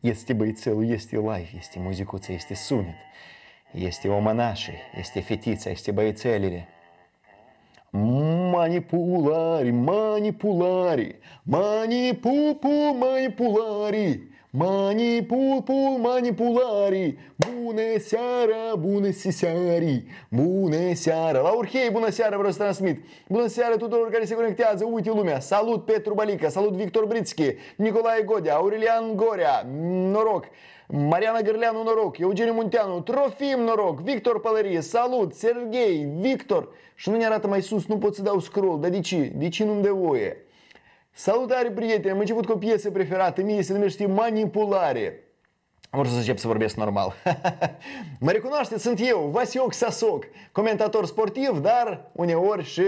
Este băițelul, este live, este muzicuță, este sunet, este omanașii, este fetița, este băițelele. Manipulari, manipulari, manipupu, manipulari, manipupu, manipulari, bună seara, bună seari, bună seara. La Urhei, bună seara, vreau să transmit. Bună seara tuturor care se conectează, uite lumea. Salut Petru Balica, salut Victor Britski, Nicolae Godea, Aurelian Gorea, noroc. Mariana Gârleanu, noroc, Eugeniu Munteanu, Trofim, noroc, Victor Pălărie, salut, Serghei, Victor. Și nu ne arată mai sus, nu pot să dau scroll, dar de ce? De ce nu-mi dă voie? Salutare, prieteni, am început cu o piesă preferată, mie se numește Manipulare. Am vrut să încep să vorbesc normal. Mă recunoașteți, sunt eu, Vasioc Sasoc, comentator sportiv, dar uneori și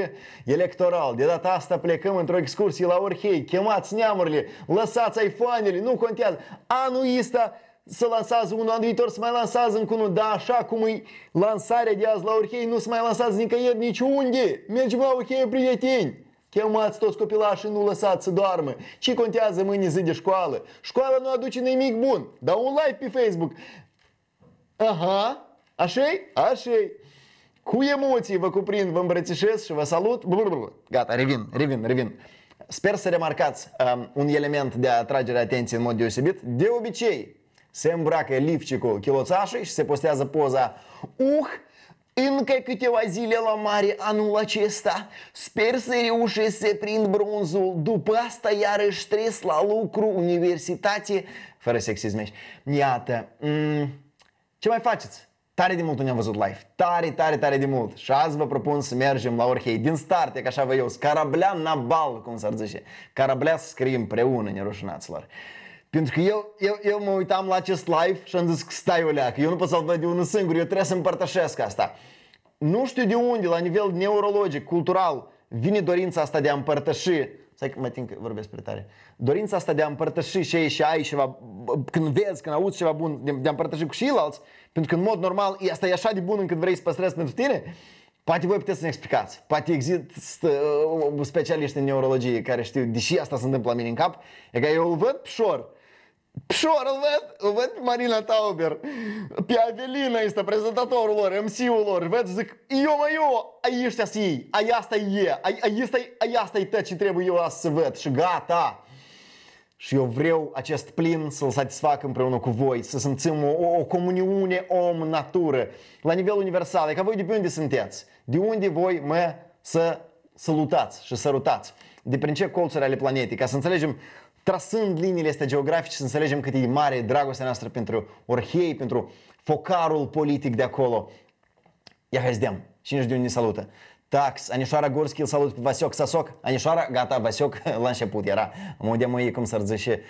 electoral. De data asta plecăm într-o excursie la Orhei, chemați neamurile, lăsați iPhone-ele, nu contează, anul ăsta... Să lansează unul, anul viitor să mai lansează încă unul. Dar așa cum e lansarea de azi la Orhei, nu se mai lansează nicăieri, niciunde. Mergem la Orhei, prieteni. Chemați toți copilașii, nu lăsați să doarmă. Ce contează mâine zi de școală? Școala nu aduce nimic bun. Dar un live pe Facebook. Aha, așa-i? Așa-i. Cu emoții vă cuprind, vă îmbrățișez și vă salut. Gata, revin. Sper să remarcați un element de atragere atenție în mod deosebit. De obicei se îmbracă lipsticul chiloțașii și se postează poza încă câteva zile la mare anul acesta. Sper să reușesc să prind bronzul. După asta iarăși stres la lucru, universitate. Fără sexismești. Iată, ce mai faceți? Tare de mult nu ne-am văzut live. Tare de mult. Și azi vă propun să mergem la Orhei. Din start, e că așa vă eu. Carablea na bal, cum s-ar zice. Carablea să scriem împreună, nerușinaților. Pentru că eu mă uitam la acest live și am zis că stai o leacă, eu nu pot să-l văd de unul singur, eu trebuie să împărtășesc asta. Nu știu de unde, la nivel neurologic, cultural, vine dorința asta de a împărtăși. Stai că mă tin că vorbesc prea tare. Dorința asta de a împărtăși și ei și ai ceva, când vezi, când auzi ceva bun, de a împărtăși cu ceilalți, pentru că în mod normal asta e așa de bun încât vrei să păstrezi pentru tine. Poate voi puteți să ne explicați, poate există specialiști în neurologie care știu, deși asta se întâmplă la mine în cap, e că eu îl văd pșor. Îl văd pe Marina Tauber, pe Avelina este prezentatorul lor, MC-ul lor, văd, zic, ai ăștia să iei, ai asta e, ai asta e tot ce trebuie eu să văd și gata. Și eu vreau acest plin să-l satisfac împreună cu voi, să simțim o comuniune om-natură, la nivel universal, e ca voi de pe unde sunteți, de unde voi mă să salutați și sărutați, de prin ce colțuri ale planetei, ca să înțelegem trasând liniile astea geografice, să înțelegem cât e mare dragostea noastră pentru Orhei, pentru focarul politic de acolo. Ia hai să dăm, cine știu de unde ne salută. Tax, Anișoara Gorski, îl salut pe Vasioc Sasoc. Anișoara, gata, Vasioc la început era. Mă udeam ei, cum s-ar zice,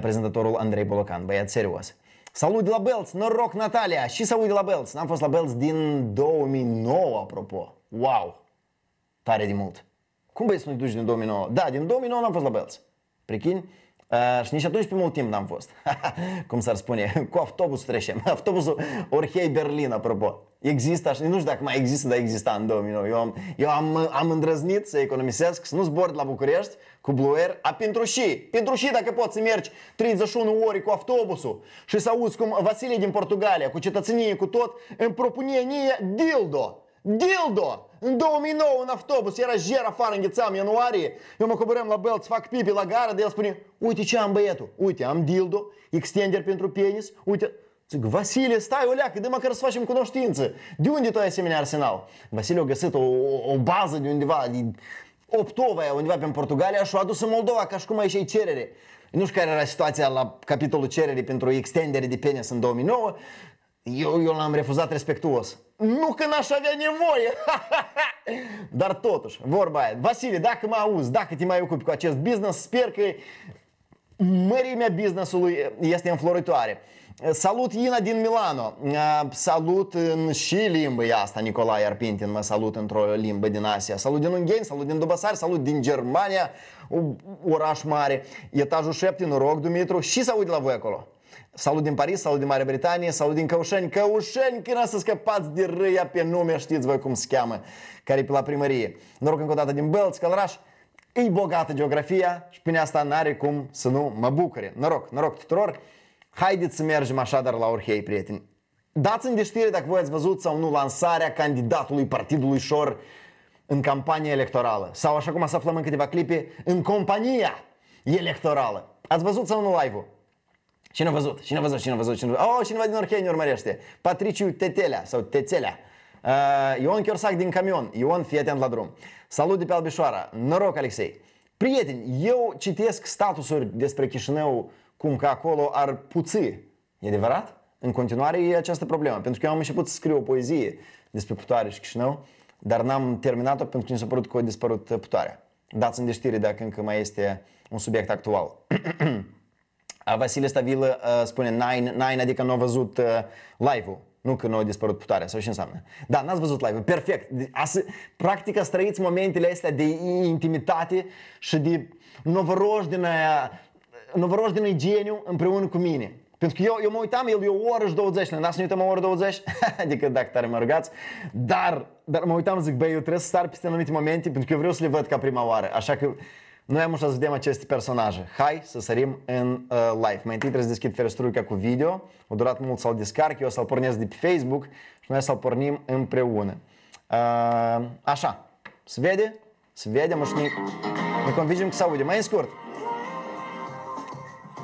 prezentatorul Andrei Bolocan, băiat serios. Salut de la Belț, noroc Natalia, și salut de la Belț. N-am fost la Belț din 2009, apropo. Wow, tare de mult. Cum băieți să nu-i duci din 2009? Da, din 2009 n-am fost la Belț. Prichini? Și nici atunci pe mult timp n-am fost. Cum s-ar spune, cu autobusul trecem. Autobusul Orhei Berlin, apropo. Există, nu știu dacă mai există, dar exista în 2009. Eu am îndrăznit să economisesc, să nu zbor de la București cu Blue Air, pentru și dacă poți să mergi 31 ori cu autobusul și să auzi cum Vasile din Portugalia, cu cetățenie, cu tot, îmi propune mie dildo! În 2009 în autobus, era jer afară, înghețam ianuarie, eu mă coborâm la Belț, fac pipi la gara, de el spune, uite ce am băietul, uite am dildo, extender pentru penis, uite, zic, Vasile, stai o leacă, de măcar să facem cunoștință, de unde tu ai asemenea arsenal? Vasile a găsit o bază de undeva, din Optova, undeva prin Portugalia și o adus în Moldova, ca și cum aici e cerere. Nu știu care era situația la capitolul cerere pentru extendere de penis în 2009, eu l-am refuzat respectuos. Nu că n-aș avea nevoie, dar totuși, vorba aia. Vasile, dacă mă auzi, dacă te mai ocupi cu acest business, sper că mărimea businessului este înfloritoare. Salut Ina din Milano, salut în și limbă asta, Nicolae Arpintin mă salut într-o limbă din Asia, salut din Ungheni, salut din Dubăsari, salut din Germania, oraș mare, etajul 7, noroc Dumitru și salut de la voi acolo. Salut din Paris, salut din Marea Britanie, salut din Căușeni. Căușeni, când să scăpați de râia pe nume, știți voi cum se cheamă, care e pe la primărie. Noroc încă o dată din Bălți, Călăraș, e bogată geografia și prin asta n-are cum să nu mă bucure. Noroc tuturor. Haideți să mergem așadar la Orhei, prieteni. Dați-mi de știre dacă voi ați văzut sau nu lansarea candidatului partidului Șor în campania electorală. Sau așa cum să aflăm în câteva clipe, în compania electorală. Ați văzut sau nu live-ul? Cine a văzut? Cine a văzut? Cine a văzut? Cine a văzut? Oh, cineva din Orhei ne urmărește. Patriciu Tetelea sau Tețelea. Ion Chiorsac din camion. Ion, fii atent la drum. Salut de pe Albișoara. Noroc, Alexei. Prieteni, eu citesc statusuri despre Chișinău cum că acolo ar puți. E adevărat? În continuare e această problemă. Pentru că eu am început să scriu o poezie despre putoare și Chișinău, dar n-am terminat-o pentru că mi s-a părut că a dispărut putoarea. Dați-mi de știre dacă încă mai este un subiect actual. Vasile Stavilă spune nine, adică nu a văzut live-ul. Nu că nu a dispărut putoarea, sau ce înseamnă. Da, n-ați văzut live-ul, perfect. Practic ați trăiți momentele astea de intimitate și de novorojdenă geniu împreună cu mine. Pentru că eu mă uitam, el e o oră și 20, n-ați să ne uităm o oră 20? Adică dacă tare mă rugați. Dar mă uitam, zic, băi, eu trebuie să sar peste anumite momente pentru că eu vreau să le văd ca prima oară. Așa că noi am ușa să vedem aceste personaje. Hai să sărim în live. Mai întâi trebuie să deschid ferestruica cu video. O durat mult să-l descarc, eu să-l pornesc de pe Facebook și noi să-l pornim împreună. Așa. Se vede? Se vede, mă știu. Ne convingem că se aude. Mai în scurt.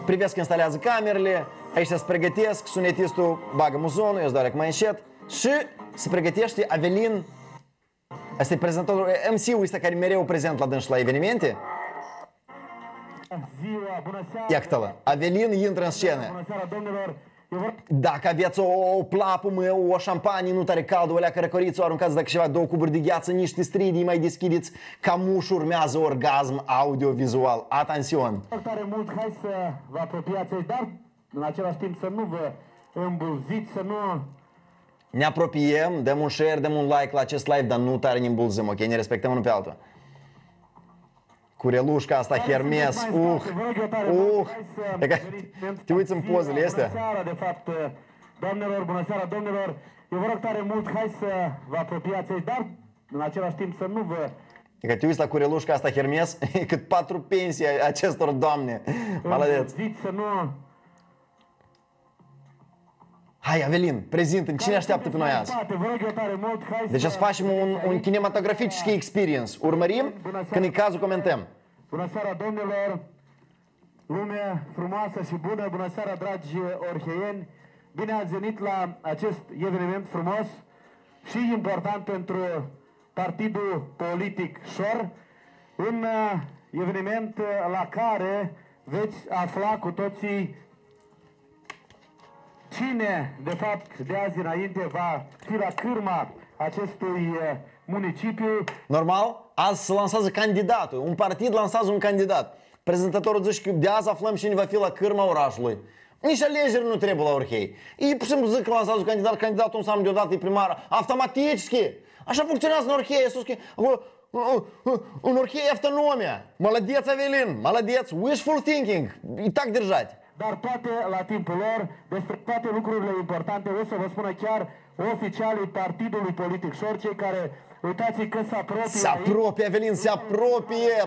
Privesc, instalează camerele. Aici se pregătesc. Sunetistul bagă muzonul. Eu îți dau mai încet. Și se pregătește Avelin. Asta e prezentatorul. MC-ul ăsta care mereu prezent la dânși la evenimente. Iată-l, Avelin intră în scenă. Dacă aveți o plapumă, o șampanie, nu tare caldă, o leacă răcoriță, o aruncați dacă ceva, două cuburi de gheață, niște stridii, mai deschideți, camuș, urmează orgasm audiovizual. Atențion! Tare mult, hai să vă apropiați, dar în același timp să nu vă îmbulziți, să nu... Ne apropiem, dăm un share, dăm un like la acest live, dar nu tare ne îmbulzim, ok? Ne respectăm unul pe altul. Curelușca asta, Hermes, te uiți în pozele astea? Bună seara, de fapt, doamnelor, bună seara, domnilor, eu vă rog tare mult, hai să vă apropiați, dar în același timp să nu vă... E că te uiți la curelușca asta, Hermes, e cât 4 pensii acestor doamne. Maladeți. Hai, Avelin, prezintă-mi, cine așteaptă pe noi azi? Deci să facem un cinematografic experience. Urmărim, când e cazul, comentăm. Bună seara, domnilor, lume frumoasă și bună, bună seara, dragi orheieni. Bine ați venit la acest eveniment frumos și important pentru partidul politic Șor. Un eveniment la care veți afla cu toții cine, de fapt, de azi înainte va fi la cârma acestui municipiu. Normal, azi se lansează candidatul. Un partid lansează un candidat. Prezentatorul zice că de azi aflăm cine va fi la cârma orașului. Nici alegeri nu trebuie la Orhei. Ei, pur și simplu zic că lansează un candidat, candidatul înseamnă deodată e primar. Автоматически. Așa funcționează în Orhei. În Orhei autonomia. Молодец, Avelin. Молодец. Wishful thinking. И так держать. Dar toate la timpul lor, despre toate lucrurile importante, o să vă spună chiar oficialii partidului politic Șor, cei care, uitați că se apropie. Se apropie, Avelin, se apropie!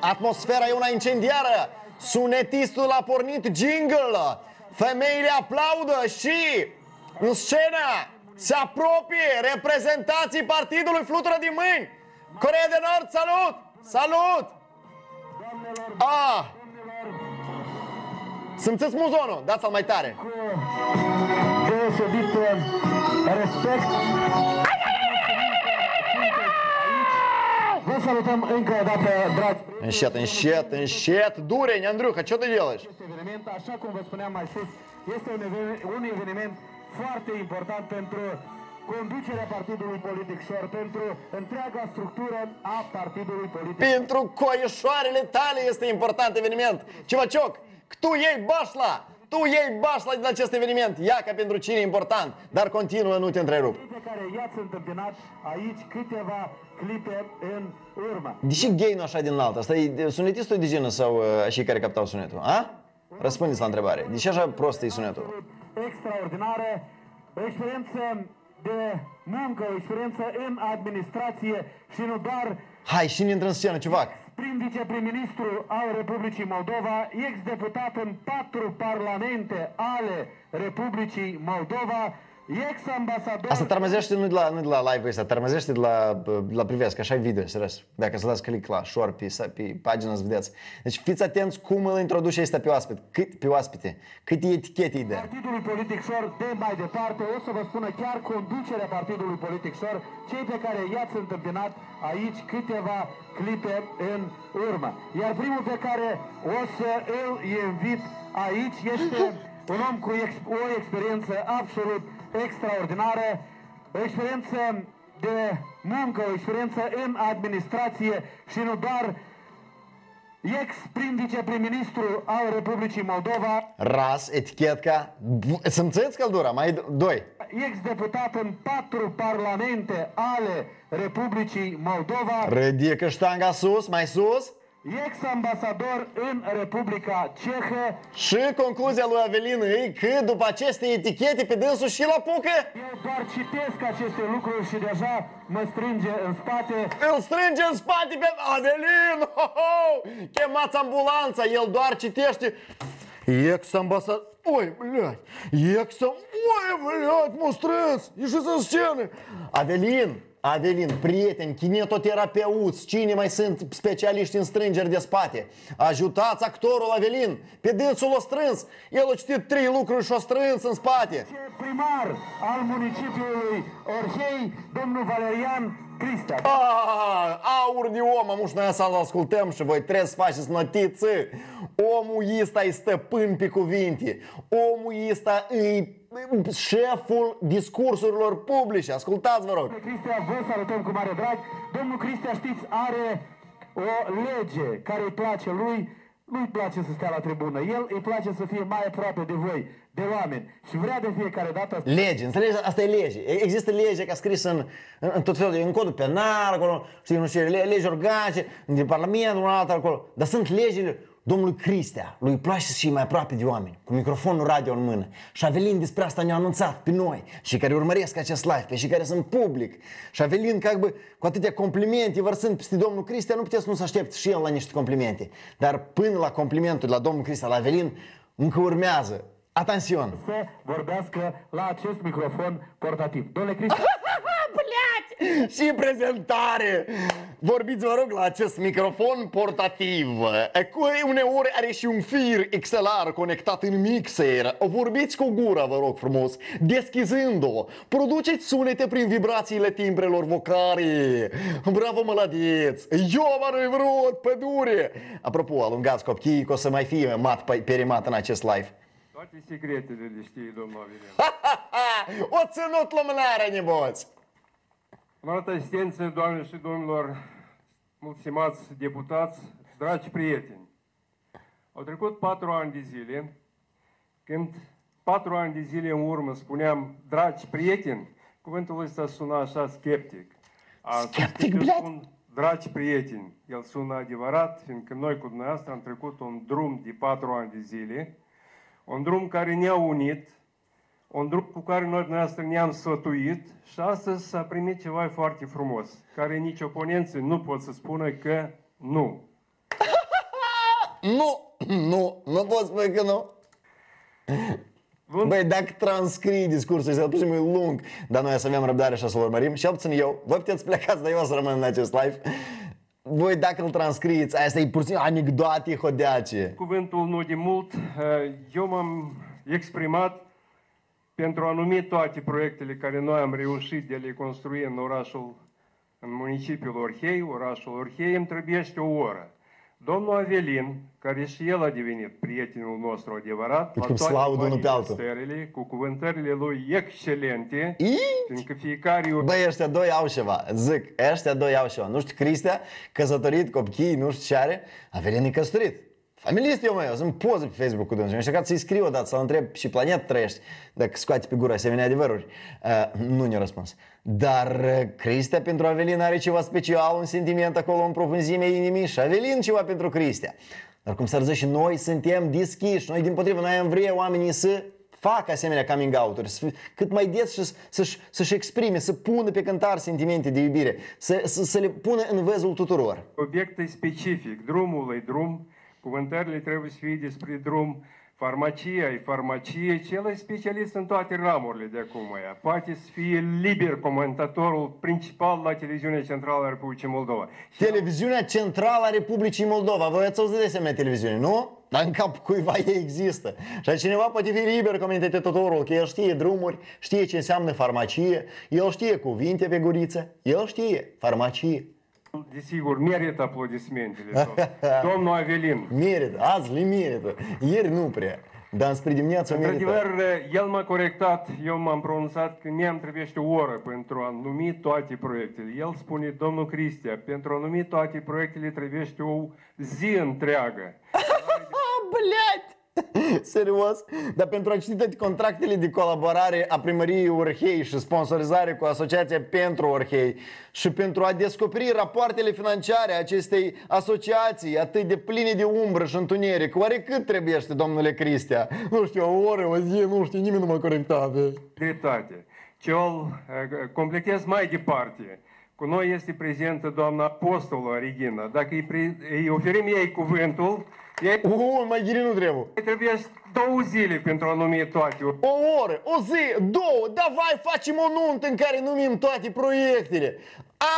Atmosfera e una incendiară! Sunetistul a pornit jingle! Femeile aplaudă și în scenă se apropie reprezentații partidului, flutură din mâini! Coreea de Nord, salut! Salut! Simțiți muzonul, dați-l mai tare. Cu deosebit respect. Vă salutăm încă o dată, dragi. Încet, încet, încet. Dureni, Andruca, ce tu faci? Așa cum vă spuneam mai sus, este un eveniment foarte important pentru conducerea partidului politic Șor, pentru întreaga structură a partidului politic. Pentru coișoarele tale este important eveniment. Civacioc, tu iei bașla! Tu iei bașla din acest eveniment! Ia ca pentru cine e important, dar continuă, nu te întrerup. De ce gay nu așa din alta? Asta e sunetistul de genă sau cei care captau sunetul? A? Răspundeți la întrebare. De ce așa prost e sunetul? Extraordinară, o experiență de muncă, o experiență în administrație și nu doar... Hai, și ne intră în scenă, ceva! prim viceprim-ministru al Republicii Moldova, ex-deputat în 4 parlamente ale Republicii Moldova, ex-ambasador... Asta tărmăzește nu de la live-ul ăsta, tărmăzește de la privească, așa e video, serios. Dacă să dați click la short pe pagina, să vedeți. Deci fiți atenți cum îl introduce ăsta pe oaspete, câte etichete îi dă. Partidului politic Șor, de mai departe, o să vă spună chiar conducerea partidului politic Șor, cei pe care i-ați întâmpinat aici câteva clipe în urmă. Iar primul pe care o să îl invit aici este un om cu o experiență absolut extraordinară, o experiență de muncă, o experiență în administrație și nu doar, ex-prim-viceprim-ministru al Republicii Moldova. Раз, etichetca, simțiți căldura, mai doi. Ex-deputat în 4 parlamente ale Republicii Moldova. Ridică ștanga sus, mai sus. Ex-ambasador în Republica Cehă. Și concluzia lui Avelin e că după aceste etichete pe dânsul și la pucă. Eu doar citesc aceste lucruri și deja mă strânge în spate. Îl strânge în spate pe Avelin! Chemați ambulanța, el doar citește. Ex-ambasador... Oi, blядь! Oi, blядь, m-a strâns! Ieșiți în scenă! Avelin! Avelin, prieteni, kinetoterapeuți, cine mai sunt specialiști în strângeri de spate? Ajutați actorul Avelin, pe dânsul l-a strâns, el a citit 3 lucruri și l-a strâns în spate. Primar al municipiului Orhei, domnul Valerian Cristea. Aur de om, amușnă să-l ascultăm și voi trebuie să faceți notiță. Omul ăsta e stăpân pe cuvinte, omul ăsta e... șeful discursurilor publice. Ascultați, vă rog. Cristea, vă salutăm cu mare drag. Domnul Cristea, știți, are o lege care îi place lui. Nu-i place să stea la tribună. El îi place să fie mai aproape de voi, de oameni. Și vrea de fiecare dată... Lege, înțelegeți? Asta e lege. Există lege ca scris în tot felul de... în codul penal, acolo, știi, nu știu, legi organice, din Parlament, un alt acolo. Dar sunt legile... Domnul Cristea, lui îi place să fie mai aproape de oameni, cu microfonul radio în mână. Și Avelin despre asta ne-a anunțat pe noi, și care urmăresc acest live, pe cei care sunt public. Și Avelin, cu atâtea complimente vărsând peste domnul Cristea, nu puteți să nu se aștepți și el la niște complimente. Dar până la complimentul la domnul Cristea, la Avelin, încă urmează. Atențion! Să vorbească la acest microfon portativ. Domnule Cristea... Și prezentare! Vorbiți, vă rog, la acest microfon portativ. Uneori are și un fir XLR conectat în mixer. Vorbiți cu gura, vă rog frumos, deschizând-o. Produceți sunete prin vibrațiile timbrelor vocale. Bravo, mălădeți! Eu mă vrut, pădure! Apropo, alungați copchii, că o să mai fie mat perimat în acest live. Toate secretele le știe, domnul Avelin. O ținut lumânarea, nevoți! Mălată asistență, doamne și domnilor, mulțumați deputați, dragi prieteni. Au trecut 4 ani de zile, când 4 ani de zile în urmă spuneam, dragi prieteni, cuvântul ăsta suna așa sceptic. Sceptic, spun, dragi prieteni, el sună adevărat, fiindcă noi cu dumneavoastră am trecut un drum de 4 ani de zile, un drum care ne-a unit, un drum cu care noi dumneavoastră ne-am sfătuit și astăzi s-a primit ceva foarte frumos, care nici oponenții nu pot să spună că nu. Nu pot spune că nu. Băi, dacă transcrii discursul ăsta, puțin mai lung, dar noi să avem răbdare și să-l urmărim, și puțin eu, voi puteți plecați, dar eu o să rămân în acest live. Voi, dacă îl transcrieți, asta e puțin anecdote hodeace. Cuvântul nu de mult, eu m-am exprimat pentru a numi toate proiectele care noi am reușit de le construi în orașul, în municipiul Orhei, orașul Orhei îmi trebuiește o oră. Domnul Avelin, care și el a devenit prietenul nostru adevărat, la toate ministerele, cu cuvântările lui excelente, fiindcă fiecare... Băi, ăștia doi au ceva, zic, ăștia doi au ceva. Nu știu, Cristea, căsătorit, copchii, nu știu ce are, Avelin e căsătorit. Familist eu, măi, eu sunt poză pe Facebook cu dânsul. Mi-a încercat să-i scriu odată, să-l întreb și planetă trăiești, dacă scoate pe gură asemenea adevăruri. Nu ne-a răspuns. Dar Cristea pentru Avelin are ceva special, un sentiment acolo în profunzimea inimii și Avelin ceva pentru Cristea. Dar cum s-ar zice, și noi suntem deschiși, noi din potrivă, noi am vrea oamenii să... facă asemenea coming out-uri, cât mai des să-și exprime, să pună pe cântar sentimente de iubire, să le pună în văzul tuturor. Obiectul specific, drumului drum, cuvântările trebuie să fie despre drum, farmacia e farmacie, cel e specialist în toate ramurile de acum. Poate să fie liber comentatorul principal la Televiziunea Centrală a Republicii Moldova. Televiziunea Centrală a Republicii Moldova. Voi ați auzit de asemenea televiziune, nu? Dar în cap cuiva ei există. Și cineva poate fi liber comentatorul, că el știe drumuri, știe ce înseamnă farmacie, el știe cuvinte pe guriță, el știe farmacie. Desigur, merită aplodismentele. Domnul Avelin. Merită, azi le merită. Ieri nu prea, dar spre dimineață merită. Într-adevăr, el m-a corectat, eu m-am pronunțat că ne-am trebuiește o oră pentru a numi toate proiectele. El spune, domnul Cristia, pentru a numi toate proiectele trebuiește o zi întreagă. Băleat! Serios? Dar pentru a citi toate contractele de colaborare a primăriei Orhei și sponsorizare cu Asociația pentru Orhei și pentru a descoperi rapoartele financiare a acestei asociații atât de pline de umbră și întuneric, oare cât trebuiește, domnule Cristia? Nu știu, o oră, o zi, nu știu, nimeni nu mă corectează. Dreptate. Ce-l completez mai departe. Cu noi este prezentă doamna apostolă Regina. Dacă îi oferim ei cuvântul, mai ghiri nu trebuie. Trebuie două zile pentru a numi toate. O oră, o zi, două. Davai, facem o nuntă în care numim toate proiectele.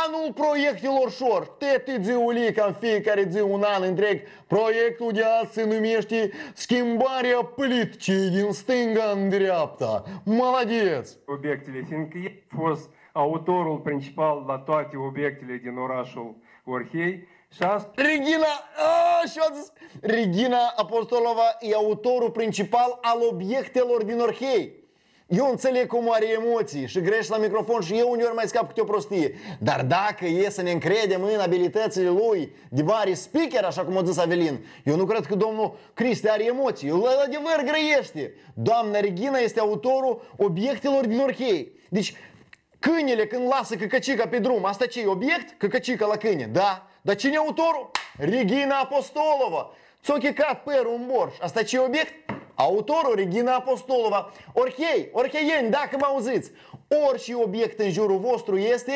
Anul proiectelor șor. Tete ziulica în fiecare zi un an întreg. Proiectul de azi se numește schimbarea politicii din stânga în dreapta. Maladeț! Obiectele, fiindcă ei a fost autorul principal la toate obiectele din orașul Orhei. Regina, Regina Apostolova e autorul principal al obiectelor din Orhei. Eu înțeleg cum are emoții și grești la microfon și eu uneori mai scap câte o prostie. Dar dacă e să ne încredem în abilitățile lui de mare speaker, așa cum a zis Avelin, eu nu cred că domnul Cristea are emoții. El adevăr grăiește. Doamna Regina este autorul obiectelor din Orhei. Deci câinele când lasă căcăcica pe drum, asta ce e obiect? Căcăcica la câine, da? Dar cine e autorul? Regina Apostolova. Ți-o checat părul în borș. Asta ce obiect? Autorul Regina Apostolova. Orhei, orheieni, dacă mă auziți, orice obiect în jurul vostru este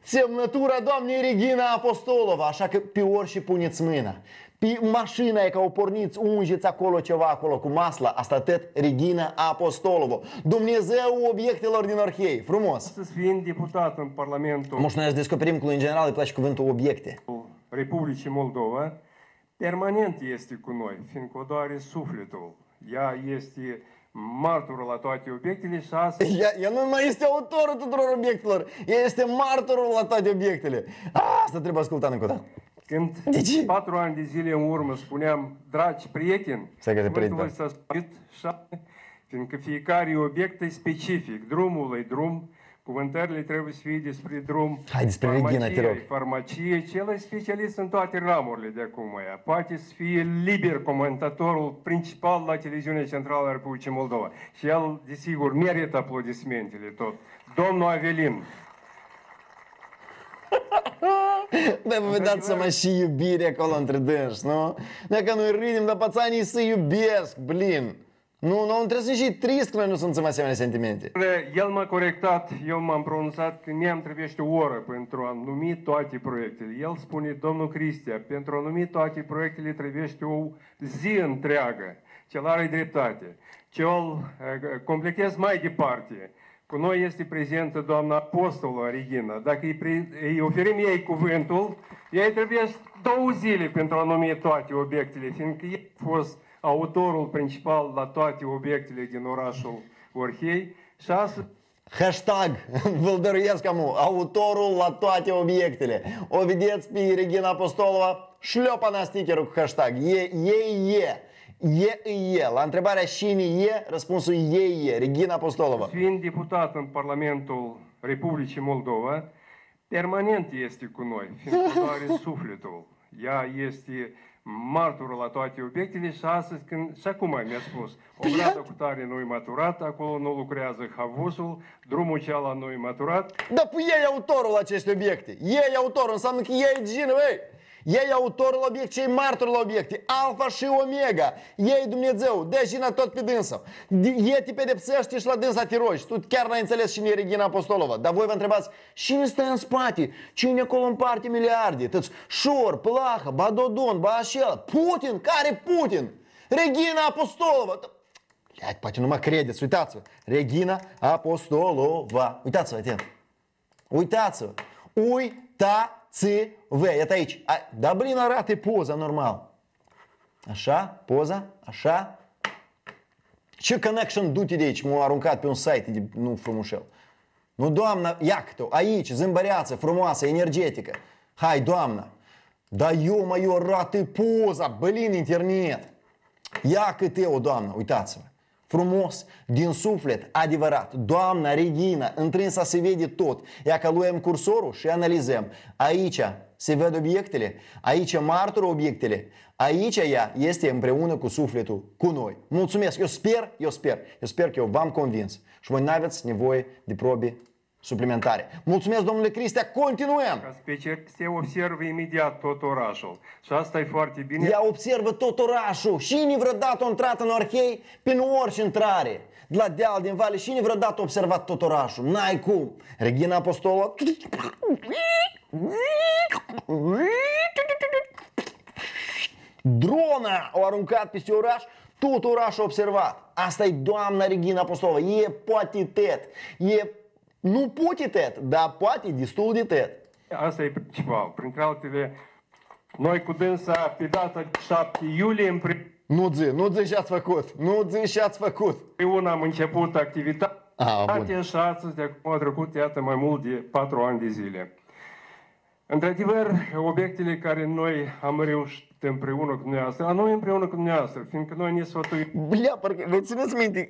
semnătura doamnei Regina Apostolova. Așa că pe orice puneți mâna. Pe mașina e ca o porniți, ungeți acolo ceva, acolo cu masla, asta tot Regina Apostolova. Dumnezeu obiectelor din Orhei. Frumos! Să fii deputat în Parlamentul... Moș, noi să descoperim că, în general, îi place cuvântul obiecte. Republicii Moldova permanent este cu noi, fiindcă o doare sufletul. Ea este martorul la toate obiectele și astăzi... Ea nu mai este autorul tuturor obiectelor, ea este martorul la toate obiectele. Asta trebuie ascultat încă o dată. Când 4 ani de zile în urmă spuneam, dragi prieteni, cuvântul ăsta s-a fiindcă fiecare obiect e specific, drumul e drum, cuvântările trebuie să fie despre drum, farmacie, cel e specialist în toate ramurile de acum. Poate să fie liber comentatorul principal la Televiziunea Centrală a Republicii Moldova. Și el, desigur, merită aplodismentele tot. Domnul Avelin. Dar vă dați seama și iubire acolo între dânși, nu? Dacă noi râdem, dar pățanii se iubesc, blin. Nu trebuie să fie și trist că noi nu simțim asemenea sentimente. El m-a corectat, eu m-am pronunțat că ne-am trebuiește o oră pentru a numi toate proiectele. El spune, domnul Cristia, pentru a numi toate proiectele trebuiește o zi întreagă. Cel are dreptate. Ce-l completez mai departe. Cu noi este prezentă doamna apostolă Regina. Dacă îi oferim ei cuvântul, ei trebuie două zile pentru a numi toate obiectele, fiindcă ei a fost autorul principal la toate obiectele din orașul Orhei. Hashtag, vă dăruiesc amu, autorul la toate obiectele. O vedeți pe Regina Apostolova, șleopa na stickerul cu hashtag. E. La întrebarea cine e, răspunsul e. Regina Apostolova. Fiind deputat în Parlamentul Republicii Moldova, permanent este cu noi, fiindcă are sufletul. Ea este martorul la toate obiectele și astăzi, când, și acum mi-a spus, o gradă cu tare nu-i maturat, acolo nu lucrează havusul, drumul ceala nu-i maturat. Dar păi e autorul acestei obiecte. E autorul, înseamnă că e gină, băi. Ei autorul la obiect, cei martorul la obiecte, alfa și omega. Ei Dumnezeu, dea jina tot pe dânsă. Ei te pedepsește și la dânsa te rogi. Tu chiar n-ai înțeles cine e Regina Apostolova. Dar voi vă întrebați, cine stă în spate? Cine acolo împarte miliarde? Tăți Șor, Plahă, Badodon, Bașel, Putin? Care Putin? Regina Apostolova. Leac, poate nu mă credeți, uitați-vă. Regina Apostolova. Uitați-vă, atent. Uitați-vă. Uitați-vă. Iată aici. Da, blin, arată poza normal. Așa, poza, așa. Ce connection du-te de aici? M-au aruncat pe un site de nu frumușel. Nu, doamna, iactă, aici, zâmbăreață, frumoasă, energetică. Hai, doamna. Da, eu, mă, eu, arată poza, blin, internet. Ia câte o, doamnă, uitați-vă. Frumos, din suflet, adevărat. Doamna Regina, întrânsa se vede tot. Ia că luăm cursorul și analizăm. Aici se văd obiectele, aici martură obiectele, aici ea este împreună cu sufletul, cu noi. Mulțumesc, eu sper că eu v-am convins. Și voi n-aveți nevoie de probe suplimentare. Mulțumesc, domnule Cristea, continuăm! Ca speaker se observă imediat tot orașul. Și asta e foarte bine. Ea observă tot orașul. Cine vreodată a intrat în Orhei, prin orice intrare, de la deal, din vale, cine vreodată a observat tot orașul? N-ai cum! Regina Apostolă... Drona au aruncat peste oraș. Tot orașul a observat. Asta e doamna Regina Apostolă. E poatitet. E nu poate tet, dar poate destul de tet. Asta e principal. Printre altele, noi cu dânsa pe data 7 iulie împreună... Nu zi și-ați făcut. Împreună am început activitatea și astăzi de acum au trecut, iată, mai mult de 4 ani de zile. Într-adevăr, obiectele care noi am reușit împreună cu dumneavoastră, a noi împreună cu dumneavoastră, fiindcă noi ne sfătuim. Bля, parcă, vă țineți minte,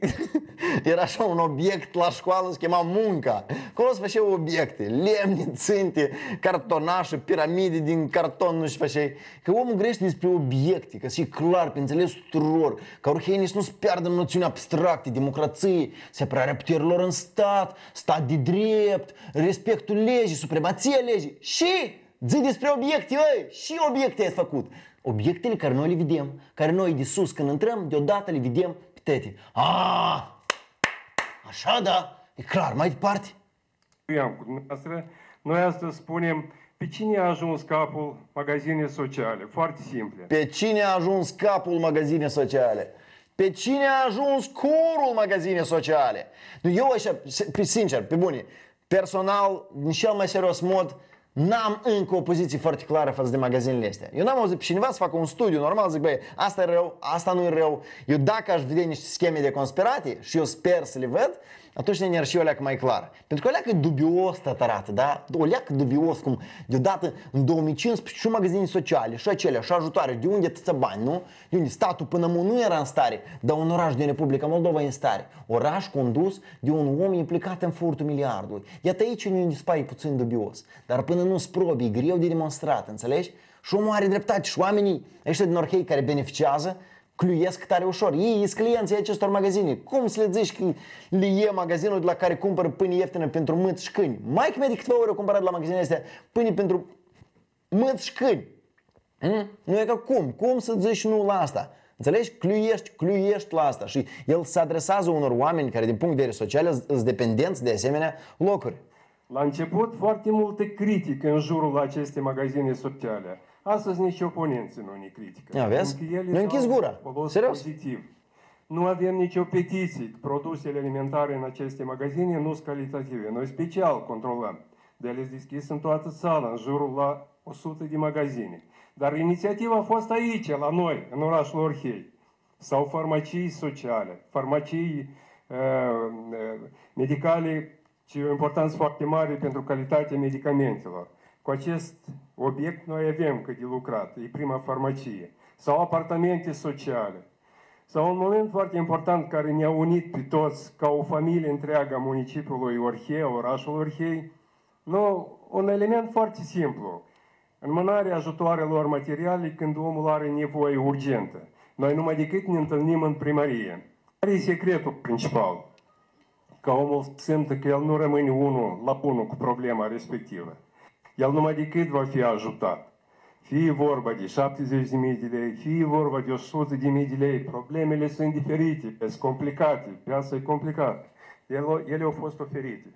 era așa un obiect la școală, se chema munca. Acolo se făceau obiecte, lemne, ținte, cartonașe, piramide din carton, nu știu ce. Că omul grește despre obiecte, că și clar, pe înțeles tuturor, că Orhei nici nu-ți pierdă noțiuni abstracte, democrație, separarea puterilor în stat, stat de drept, respectul legii, supremația legii. Și zi despre obiecte, ei, și obiecte ai făcut. Obiectele care noi le vedem, care noi de sus când intrăm, deodată le vedem pe tete. Aaaa! Așa da, e clar, mai departe. Noi astăzi spunem pe cine a ajuns capul magazine sociale, foarte simple. Pe cine a ajuns capul magazine sociale? Pe cine a ajuns corul magazine sociale? Eu așa, sincer, pe bune, personal, în cel mai serios mod, n-am încă o poziție foarte clară față de magazinele astea. Eu n-am auzit pe cineva să facă un studiu normal, zic, băi, asta e rău, asta nu e rău. Eu dacă aș vedea niște scheme de conspirație și eu sper să le văd, atunci ne ar și o leacă mai clar. Pentru că o leacă dubios tătărată, da? O leacă dubios, cum deodată în 2015 și magazine sociale, și acelea, și ajutoare, de unde atâția bani, nu? De unde statul până nu era în stare, dar un oraș din Republica Moldova e în stare. Oraș condus de un om implicat în furtul miliardului. Iată aici unde dispare puțin dubios. Dar până nu-s probe, e greu de demonstrat, înțelegi? Și omul are dreptate și oamenii ăștia din Orhei care beneficiază, cluiesc tare ușor. Ei sunt clienții acestor magazine. Cum să le zici că le e magazinul de la care cumpără pâine ieftină pentru mâți și câini? Maică mea de câteva ori au cumpărat la magazinele astea pâine pentru mâți și câini. Nu e ca cum. Cum să zici nu la asta? Înțelegi? Cluiești la asta. Și el se adresează unor oameni care din punct de vedere social sunt dependenți de asemenea locuri. La început foarte multă critică în jurul acestei magazine sociale. Astăzi nici oponenții nu ne critică. Aveți? Nu închis gura. Serios? Pozitiv. Nu avem nicio petiție. Produsele alimentare în aceste magazine nu sunt calitative. Noi special controlăm. De ales deschis în toată țara, în jurul la 100 de magazine. Dar inițiativa a fost aici, la noi, în orașul Orhei. Sau farmacii sociale, farmacii medicale, ci o importanță foarte mare pentru calitatea medicamentelor. Cu acest obiect noi avem cât de lucrat, e prima farmacie, sau apartamente sociale, sau un moment foarte important care ne-a unit pe toți, ca o familie întreagă a municipiului Orhei, orașul Orhei, nu, un element foarte simplu, înmânarea ajutoarelor materiale când omul are nevoie urgentă. Noi numai decât ne întâlnim în primărie. Care e secretul principal? Ca omul simte că el nu rămâne unul la unul cu problema respectivă. El numai decât va fi ajutat. Fie vorba de 70.000 de lei, fie vorba de 100.000 de lei, problemele sunt diferite, sunt complicate, piața e complicată. Ele au fost oferite.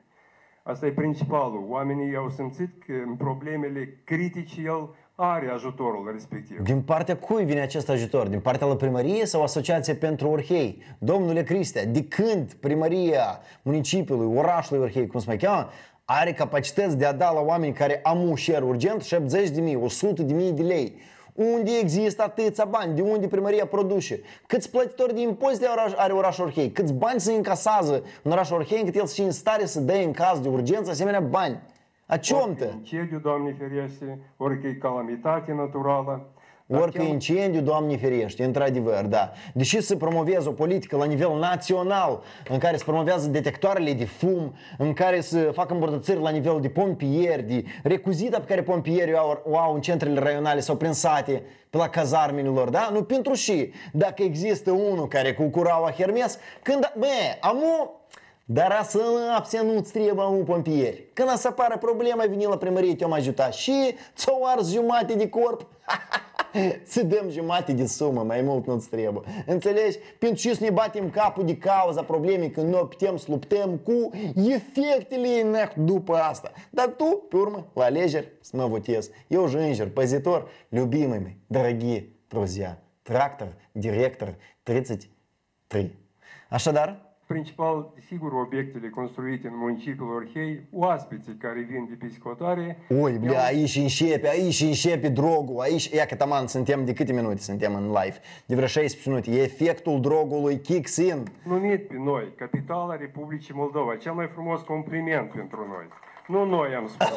Asta e principalul. Oamenii au simțit că în problemele critice el are ajutorul respectiv. Din partea cui vine acest ajutor? Din partea la primărie sau Asociația pentru Orhei? Domnule Cristea, de când primăria municipiului, orașului Orhei, cum se mai cheamă, are capacități de a da la oameni care am un share urgent 70.000, 100.000 de lei? Unde există atâția bani? De unde primăria produce? Câți plătitori de impozite are orașul Orhei? Câți bani se încasează în orașul Orhei încât el să fie în stare să dea în caz de urgență asemenea bani? Orică incendiu, Doamne ferește, orică calamitate naturală. Orică incendiu, Doamne ferește, într-adevăr, da. Deși se promovează o politică la nivel național, în care se promovează detectoarele de fum, în care se fac îmbunătățiri la nivel de pompieri, de recuzita pe care pompierii o au în centrele raionale sau prin sate, pe la cazarmele lor, da? Nu pentru și dacă există unul care cu curaua Hermes, când, bă, amu... Dar asta nu-ți trebuie un pompieri. Când să apară problema, vine la primărie, te-am ajutat și ți-o ars jumate de corp. Să dăm jumate de sumă, mai mult nu-ți trebuie. Înțelegi? Pentru ce să ne batem capul de cauza problemei când noi putem să luptăm cu efectele după asta? Dar tu, pe urmă, la alegeri, să mă votez. Eu же инжир, позитор, любимые мои, дорогие друзья, трактор, директор, 33. Așadar, principal, sigur, obiectele construite în municipiul Orhei, oaspeții care vin de pe scotare. Ui, bă, aici începe drogul, aici, ia că taman, suntem de câte minute suntem în live? De vreo 16 minute, efectul drogului kicks in. Numit pe noi, capitala Republicii Moldova, cel mai frumos compliment pentru noi. Nu noi am spus.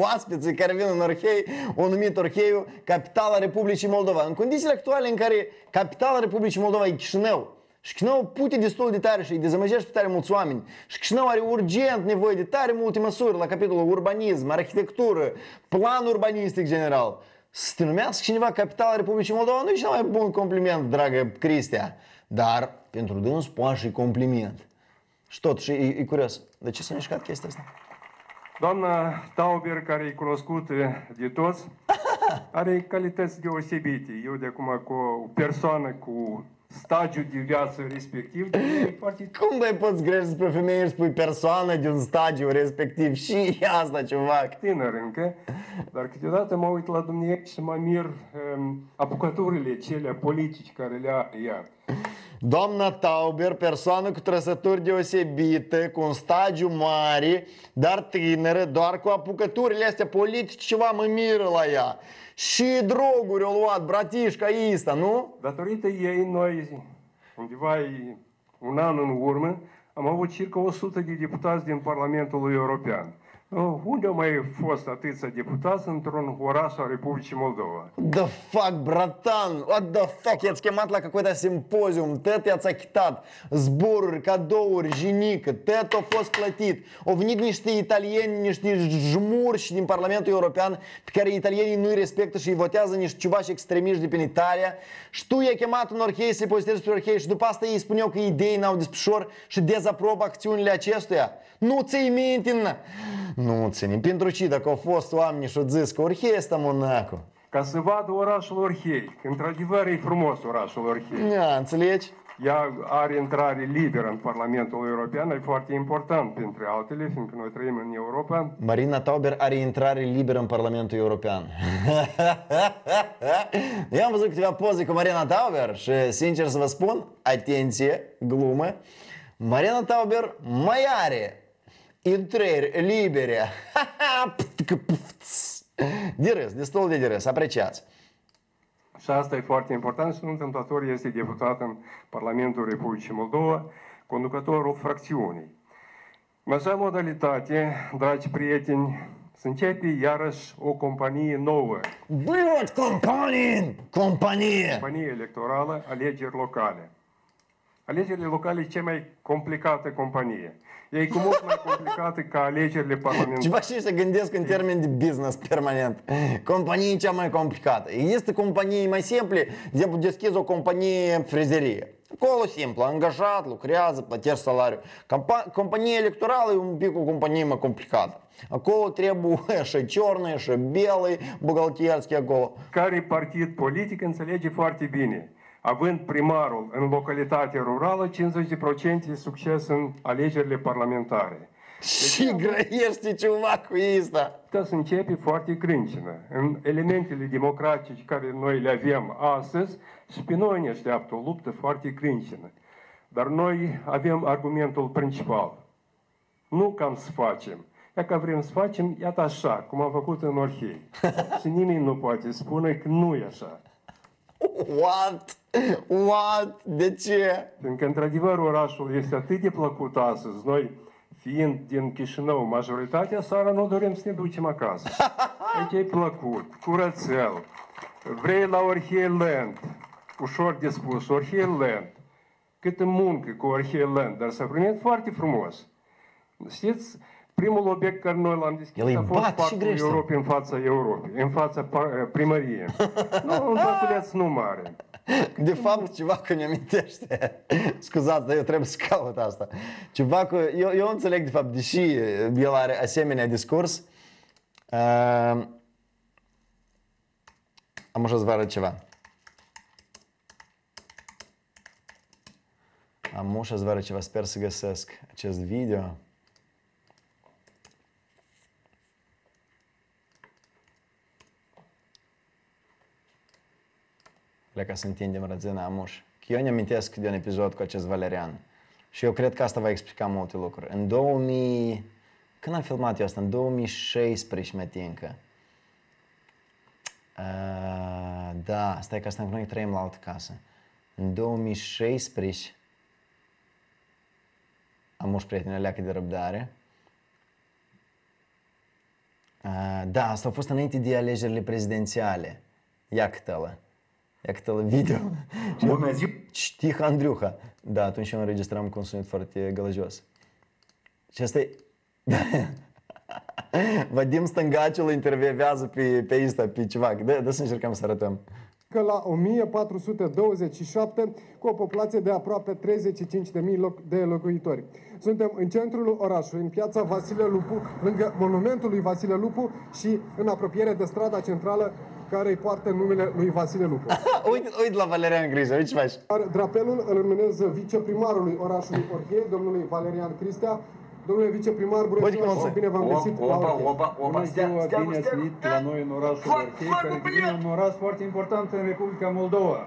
Oaspeții care vin în Orhei, o numit Orheiul capitala Republicii Moldova. În condițiile actuale în care capitala Republicii Moldova e Chișinău, și Chișinău pute destul de tare și îi dezamăgește pe tare mulți oameni. Și Chișinău are urgent nevoie de tare multe măsuri la capitolul urbanism, arhitectură, plan urbanistic general. Să te numească cineva capitala Republicii Moldova nu e cel mai bun compliment, dragă Cristea. Dar pentru dâns poate și compliment. Și totuși e curios. De ce s-a mișcat chestia asta? Doamna Tauber, care e cunoscută de toți, are calități deosebite. Eu de acum cu o persoană cu stagiul de viață respectiv de foarte... Cum dai poți greși despre femeie și spui persoană din stagiul respectiv? Și asta ceva tânăr încă, dar câteodată mă uit la dumneavoastră și mă mir apucăturile cele politici care le-a ea. Doamna Tauber, persoană cu trăsături deosebite, cu un stagiu mare, dar tânără, doar cu apucăturile astea politici ceva mă miră la ea. Și droguri au luat, bratișca ăsta, nu? Datorită ei, noi, undeva un an în urmă, am avut circa 100 de deputați din Parlamentul European. Unde au mai fost atâția deputați într-un oraș al Republicii Moldova? The fuck, bratan! What the fuck? I-ați chemat la какой-то simpozium, tot i-ați achitat zboruri, cadouri, jinică, tot a fost plătit. Au venit niște italieni, niște jmurși din Parlamentul European pe care italienii nu-i respectă și îi votează niște ciuvași extremiști de prin Italia. Și tu i-ai chemat în Orhei să-i pozitezi pe Orhei și după asta ei spuneau că idei n-au desfășor și dezaprobă acțiunile acestuia. Nu ți-i mintin! Nu ține. Pentru ce dacă au fost oameni și-o zis că Orhei este Monaco? Ca să vadă orașul Orhei. Într-adevăr e frumos orașul Orhei. Da, înțelegi? Ea are intrare liberă în Parlamentul European, e foarte important printre altele, fiindcă noi trăim în Europa. Marina Tauber are intrare liberă în Parlamentul European. Eu am văzut câteva poze cu Marina Tauber și sincer să vă spun, atenție, glumă, Marina Tauber mai are intrări libere. De râs, destul de râs, apreciați. Și asta e foarte important și nu întâmplător este deputat în Parlamentul Republicii Moldova, conducătorul fracțiunii. În așa modalitate, dragi prieteni, să începe iarăși o companie nouă. Blot, companie! Companie electorală, alegeri locale. Alegerile locale e cea mai complicată companie. E cu mult mai complicată ca alegerile parlamentare. Ceva și se gândesc în termen de business permanent. Companie cea mai complicată. Este companie mai simple, de deschizi o companie frizerie. Acolo simplu, angajat, lucrează, plătești salariu. Compania electorală e un pic o companie mai complicată. Acolo trebuie și ciornă, și belă, bugaltierski acolo. Care partid politic înțelege foarte bine, având primarul în localitatea rurală 50% succes în alegerile parlamentare. Și grăiește ceva cu asta. Să începe foarte crâncină. În elementele democratice care noi le avem astăzi, și pe noi ne așteaptă o luptă foarte crâncină. Dar noi avem argumentul principal. Nu cam să facem. Dacă vrem să facem, iată așa, cum am făcut în Orhei. Și nimeni nu poate spune că nu e așa. What? De ce? Pentru că, într-adevăr, orașul este atât de plăcut astăzi. Noi, fiind din Chișinău majoritatea, seara nu dorim să ne ducem acasă. Aici e plăcut, curățel. Vrei la Orhei Land, ușor de spus, Orhei Land. Câtă muncă cu Orhei Land, dar s-a primit foarte frumos. Știți, primul obiect care noi l-am deschis a fost Pactul Europei în fața Europei, în fața primăriei. Nu, un păculeț nu mare. De fapt, ceva că ne amintește. Scuzați, dar eu trebuie să caut asta. Ceva că, eu înțeleg, de fapt, deși el are asemenea discurs, am așa să vă arăt ceva. Am așa să vă arăt ceva, sper să găsesc acest video. Ca să întindem rădina, Amuș. Că eu ne amintesc de un episod cu acest Valerian. Și eu cred că asta va explica multe lucruri. În 2000... Când am filmat eu asta? În 2016, mă tincă. Da, stai că asta noi trăim la altă casă. În 2016... Amuș, prieteni, leacă de răbdare. Da, asta a fost înainte de alegerile prezidențiale. Ia câtălă. Actel video. Bună ziua! Știi, Andriuha. Da, atunci eu înregistram cu un sunet foarte gălăgios. Și asta e... Vadim Stângaciul intervievează pe Insta, pe ceva. Da, să încercăm să arătăm. Că la 1427, cu o populație de aproape 35.000 de locuitori. Suntem în centrul orașului, în piața Vasile Lupu, lângă monumentul lui Vasile Lupu și în apropiere de strada centrală care îi poartă numele lui Vasile Lupu. Uite la Valerian Grisea, uite ce faci. Drapelul îl urmează viceprimarului orașului Orhei, domnului Valerian Cristea. Domnule viceprimar, bună ziua, bine v-am găsit la Orhei. Bună ziua, bine ați venit la noi în orașul Orhei, care devine un oraș foarte important în Republica Moldova.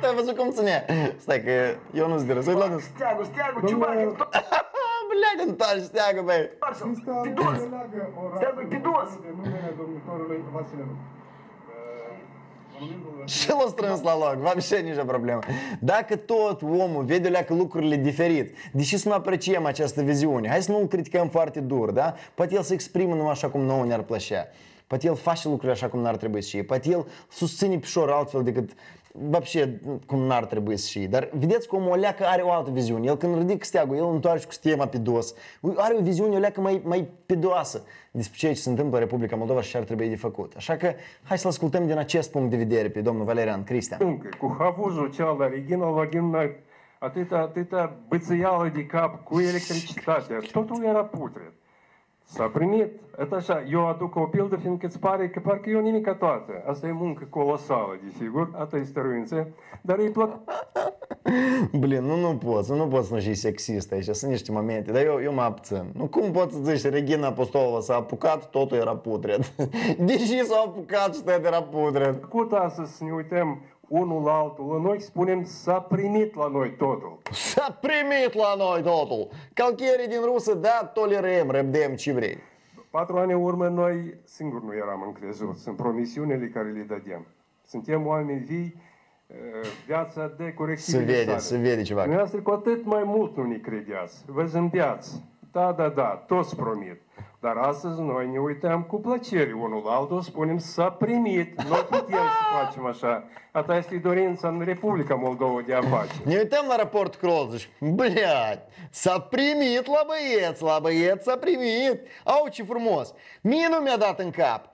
Te-ai văzut cum ține? Stai că eu nu-ți de răzut. Steagul, ce bani? Блядь, он тоже стягу, бэй. Пидос! Стягу, пидос! Шило strâns la loc, вообще nicio problemă. Dacă tot omul vede că lucrurile diferit, deși să nu apreciem această viziune, hai să nu îl criticăm foarte dur, da? Poate el se exprimă numai așa cum nouă ne-ar plăcea. Poate el face lucrurile așa cum n-ar trebui să știe. Poate el susține pișor altfel decât вообще cum n-ar trebui să știe. Dar vedeți cum o leacă are o altă viziune. El când ridică steagul, el întoarce cu stema pe dos. Are o viziune, o leacă mai pedoasă despre ceea ce se întâmplă în Republica Moldova și ce ar trebui de făcut. Așa că hai să-l ascultăm din acest punct de vedere pe domnul Valerian Cristea. Cu havuzul cealaltă regină, atâta bățăială de cap cu electricitatea. Totul era putred. S-a primit. Așa, eu aduc o pildă, fiindcă îți pare că parcă eu nimica toată. Asta e muncă colosală, desigur, asta e stăruință, dar îi plăcut. Blin, nu poți să nu fii sexist aici, sunt niște momente, dar eu mă abțin. Nu, cum poți să zici, Regina Apostolova s-a apucat, totul era putred. Deși s-a apucat și tot era putred. Cut astăzi să ne uităm unul la altul în noi, spunem, s-a primit la noi totul. S-a primit la noi totul! Calchierii din Rusă, da, tolerăm, răbdem ce vrei. 4 ani în urmă, noi singuri nu eram încrezuți în promisiunile care le dădeam. Suntem oameni vii, viața de corectitudine. Se vede ceva. Dumneavoastră cu atât mai mult nu ne credeați, vă zâmbeați. Da, toți promit. Dar astăzi noi ne uităm cu plăcere unul la altul, spunem s-a primit, noi putem să facem așa. Asta este dorința în Republica Moldova de a face. Ne uităm la raport Croză, blядь, s-a primit la băieț, s-a primit. Au, ce frumos, mie nu mi-a dat în cap,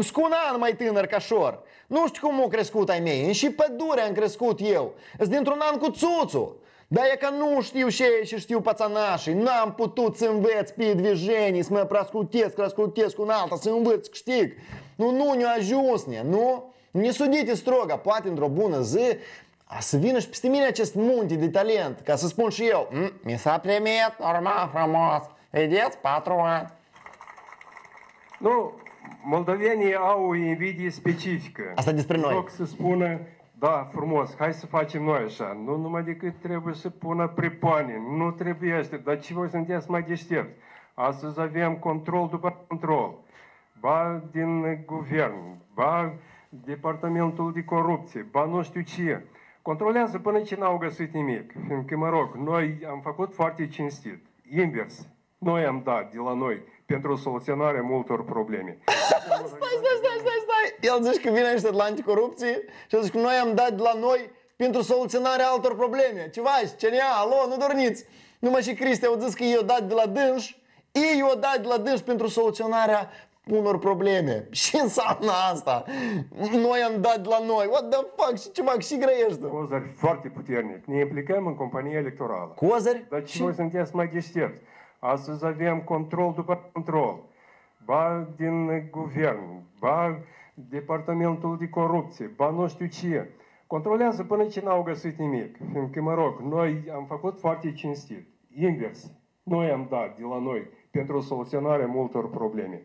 scu un an mai tânăr ca șor. Nu știu cum au crescut ai mei, și pădure am crescut eu. Sunt dintr-un an cu țuțu. Dar e că nu știu ce și știu pățănașii. N-am putut să învăț pe движение, să mă проскутesc un alta, să învăț câștig. Nu ne-a ajuns, nu? Ne sudite stroga, poate într-o bună zi a să vină și peste mine acest munte de talent, ca să spun și eu: mi s-a primit, normal, frumos. Vedeți, 4 ani. Nu, moldovenii au o invidie specifică. Asta despre noi. Loc să spună: da, frumos, hai să facem noi așa. Nu numai decât trebuie să pună pripoane. Nu trebuie, dar ce voi sunteți mai deștepți? Astăzi avem control după control. Ba din guvern, ba departamentul de corupție, ba nu știu ce. Controlează până ce n-au găsit nimic. Fiindcă, mă rog, noi am făcut foarte cinstit. Invers. Noi am dat de la noi pentru soluționarea multor probleme. Stai! El zice că vine niște de la anticorupție și zice că noi am dat de la noi pentru soluționarea altor probleme. Ceva și CNA, alo, nu dorniți! Numai și Cristi au zis că ei o dat de la dânși, pentru soluționarea unor probleme. Ce înseamnă asta? Noi am dat de la noi. What the fuck? Și ceva, și grăiește. Cozări foarte puternic. Ne implicăm în compania electorală. Cozări? Dar și voi sunteți mai deștepți. Astăzi avem control după control. Ba din guvern, ba departamentul de corupție, ba nu știu ce. Controlează până ce n-au găsit nimic. Fiindcă, mă rog, noi am făcut foarte cinstit. Invers. Noi am dat de la noi pentru soluționarea multor probleme.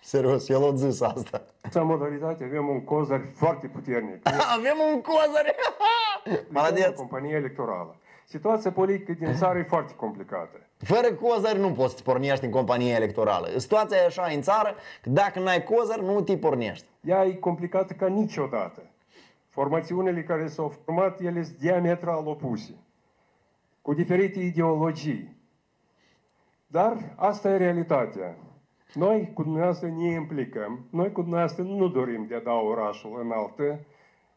Serios, el a zis asta. În modalitate avem un cozăr foarte puternic. Avem un cozăr! Maladieț! Compania electorală. Situația politică din țară e foarte complicată. Fără cozări nu poți să pornești în companie electorală. Situația e așa în țară, că dacă n-ai cozări, nu te pornești. Ea e complicată ca niciodată. Formațiunile care s-au format, ele sunt diametral opuse. Cu diferite ideologii. Dar asta e realitatea. Noi cu dumneavoastră ne implicăm. Noi cu dumneavoastră nu dorim de a da orașul în altă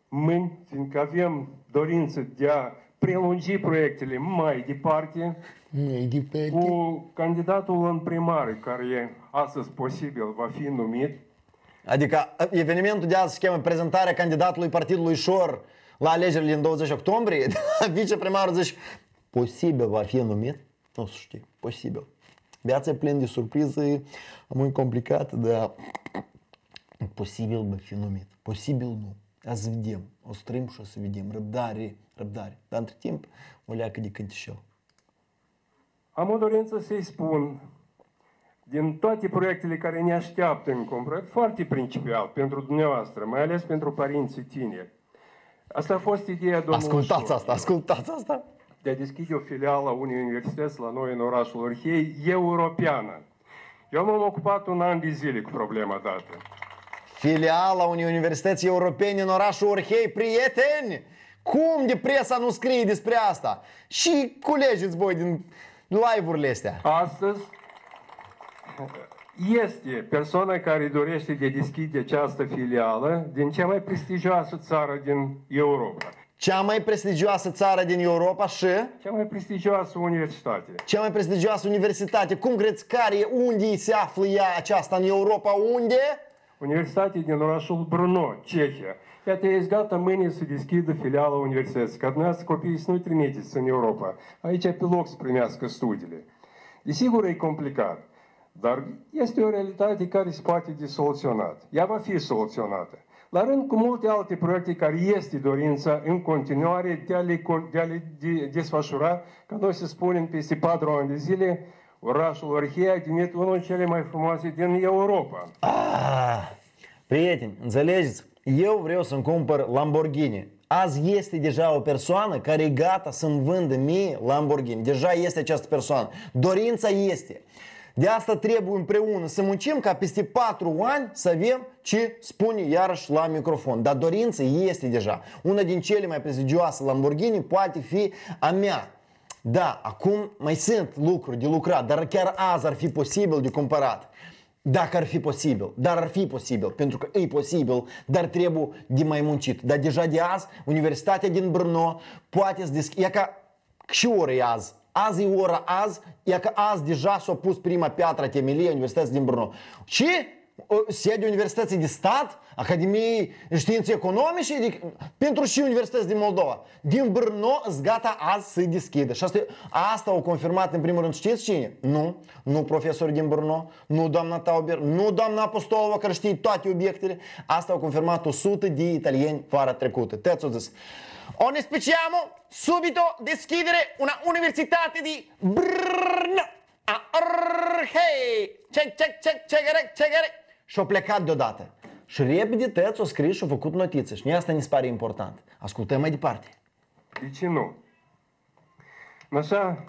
mâini, fiindcă avem dorință de a prelungi proiectele mai departe, cu candidatul în primar, care e astăzi posibil, va fi numit. Adică evenimentul de azi se cheamă prezentarea candidatului partidului Șor la alegerile din 20 octombrie, viceprimarul zice: posibil va fi numit, nu se știe, posibil. Viața e plină de surprize, mult complicată, dar posibil va fi numit, posibil nu. O să vedem, o să trăim și o să vedem, răbdare. Dar între timp, o leacă de cântișel. Am o dorință să-i spun, din toate proiectele care ne așteaptă în complet, foarte principial pentru dumneavoastră, mai ales pentru părinții tineri. Asta a fost ideea domnului Șor. Ascultați asta, ascultați asta! De a deschide o filială a unei universități la noi în orașul Orhei, europeană. Eu m-am ocupat un an de zile cu problema dată. Filiala unei universități europene în orașul Orhei, prieteni! Cum de presa nu scrie despre asta? Și culegeți voi din live-urile astea. Astăzi este persoana care dorește de deschide această filială din cea mai prestigioasă țară din Europa. Cea mai prestigioasă țară din Europa și... cea mai prestigioasă universitate. Cea mai prestigioasă universitate. Cum credeți care e? Unde se află ea aceasta în Europa? Unde? Universitatea din orașul Brno, Cehia. Iată, e gata mâine să deschidă filiala universității, ca dumneavoastră copiii să nu trimiteți în Europa. Aici pe loc să primească studiile. Desigur, e complicat, dar este o realitate care se poate de soluționat. Ea va fi soluționată. La rând cu multe alte proiecte care este dorința în continuare de a le desfășura, ca noi să spunem peste 4 ani de zile, orașul Orhei a devenit unul cele mai frumoase din Europa. Prieteni, înțelegeți? Eu vreau să-mi cumpăr Lamborghini. Azi este deja o persoană care e gata să-mi vândă mie Lamborghini. Deja este această persoană. Dorința este. De asta trebuie împreună să muncim ca peste 4 ani să avem ce spune iarăși la microfon. Dar dorința este deja. Una din cele mai prestigioase Lamborghini poate fi a mea. Da, acum mai sunt lucruri de lucrat, dar chiar azi ar fi posibil de cumpărat. Dacă ar fi posibil, dar ar fi posibil, pentru că e posibil, dar trebuie de mai muncit. Dar deja de azi, Universitatea din Brno poate să deschide. E ca și oră e azi. Azi e ora azi, e că azi deja s-a pus prima piatră temelie Universității din Brno. Și sediu Universității de Stat, Academiei Științe Economice, pentru și universități din Moldova. Din Brno, gata azi să-i deschidă. Și asta au confirmat în primul rând, știți cine? Nu profesorii din Brno, nu doamna Tauber, nu doamna Apostolova, care știe toate obiectele. Asta au confirmat 100 de italieni vara trecută. Te-ați zis. O ne speciamo subito deschidere una universitate di Brno. Hei! Ce și-o plecat deodată. Și repede tăiați-o scris și-o făcut notițe. Și asta ni se pare important. Ascultăm mai departe. De ce nu? Așa,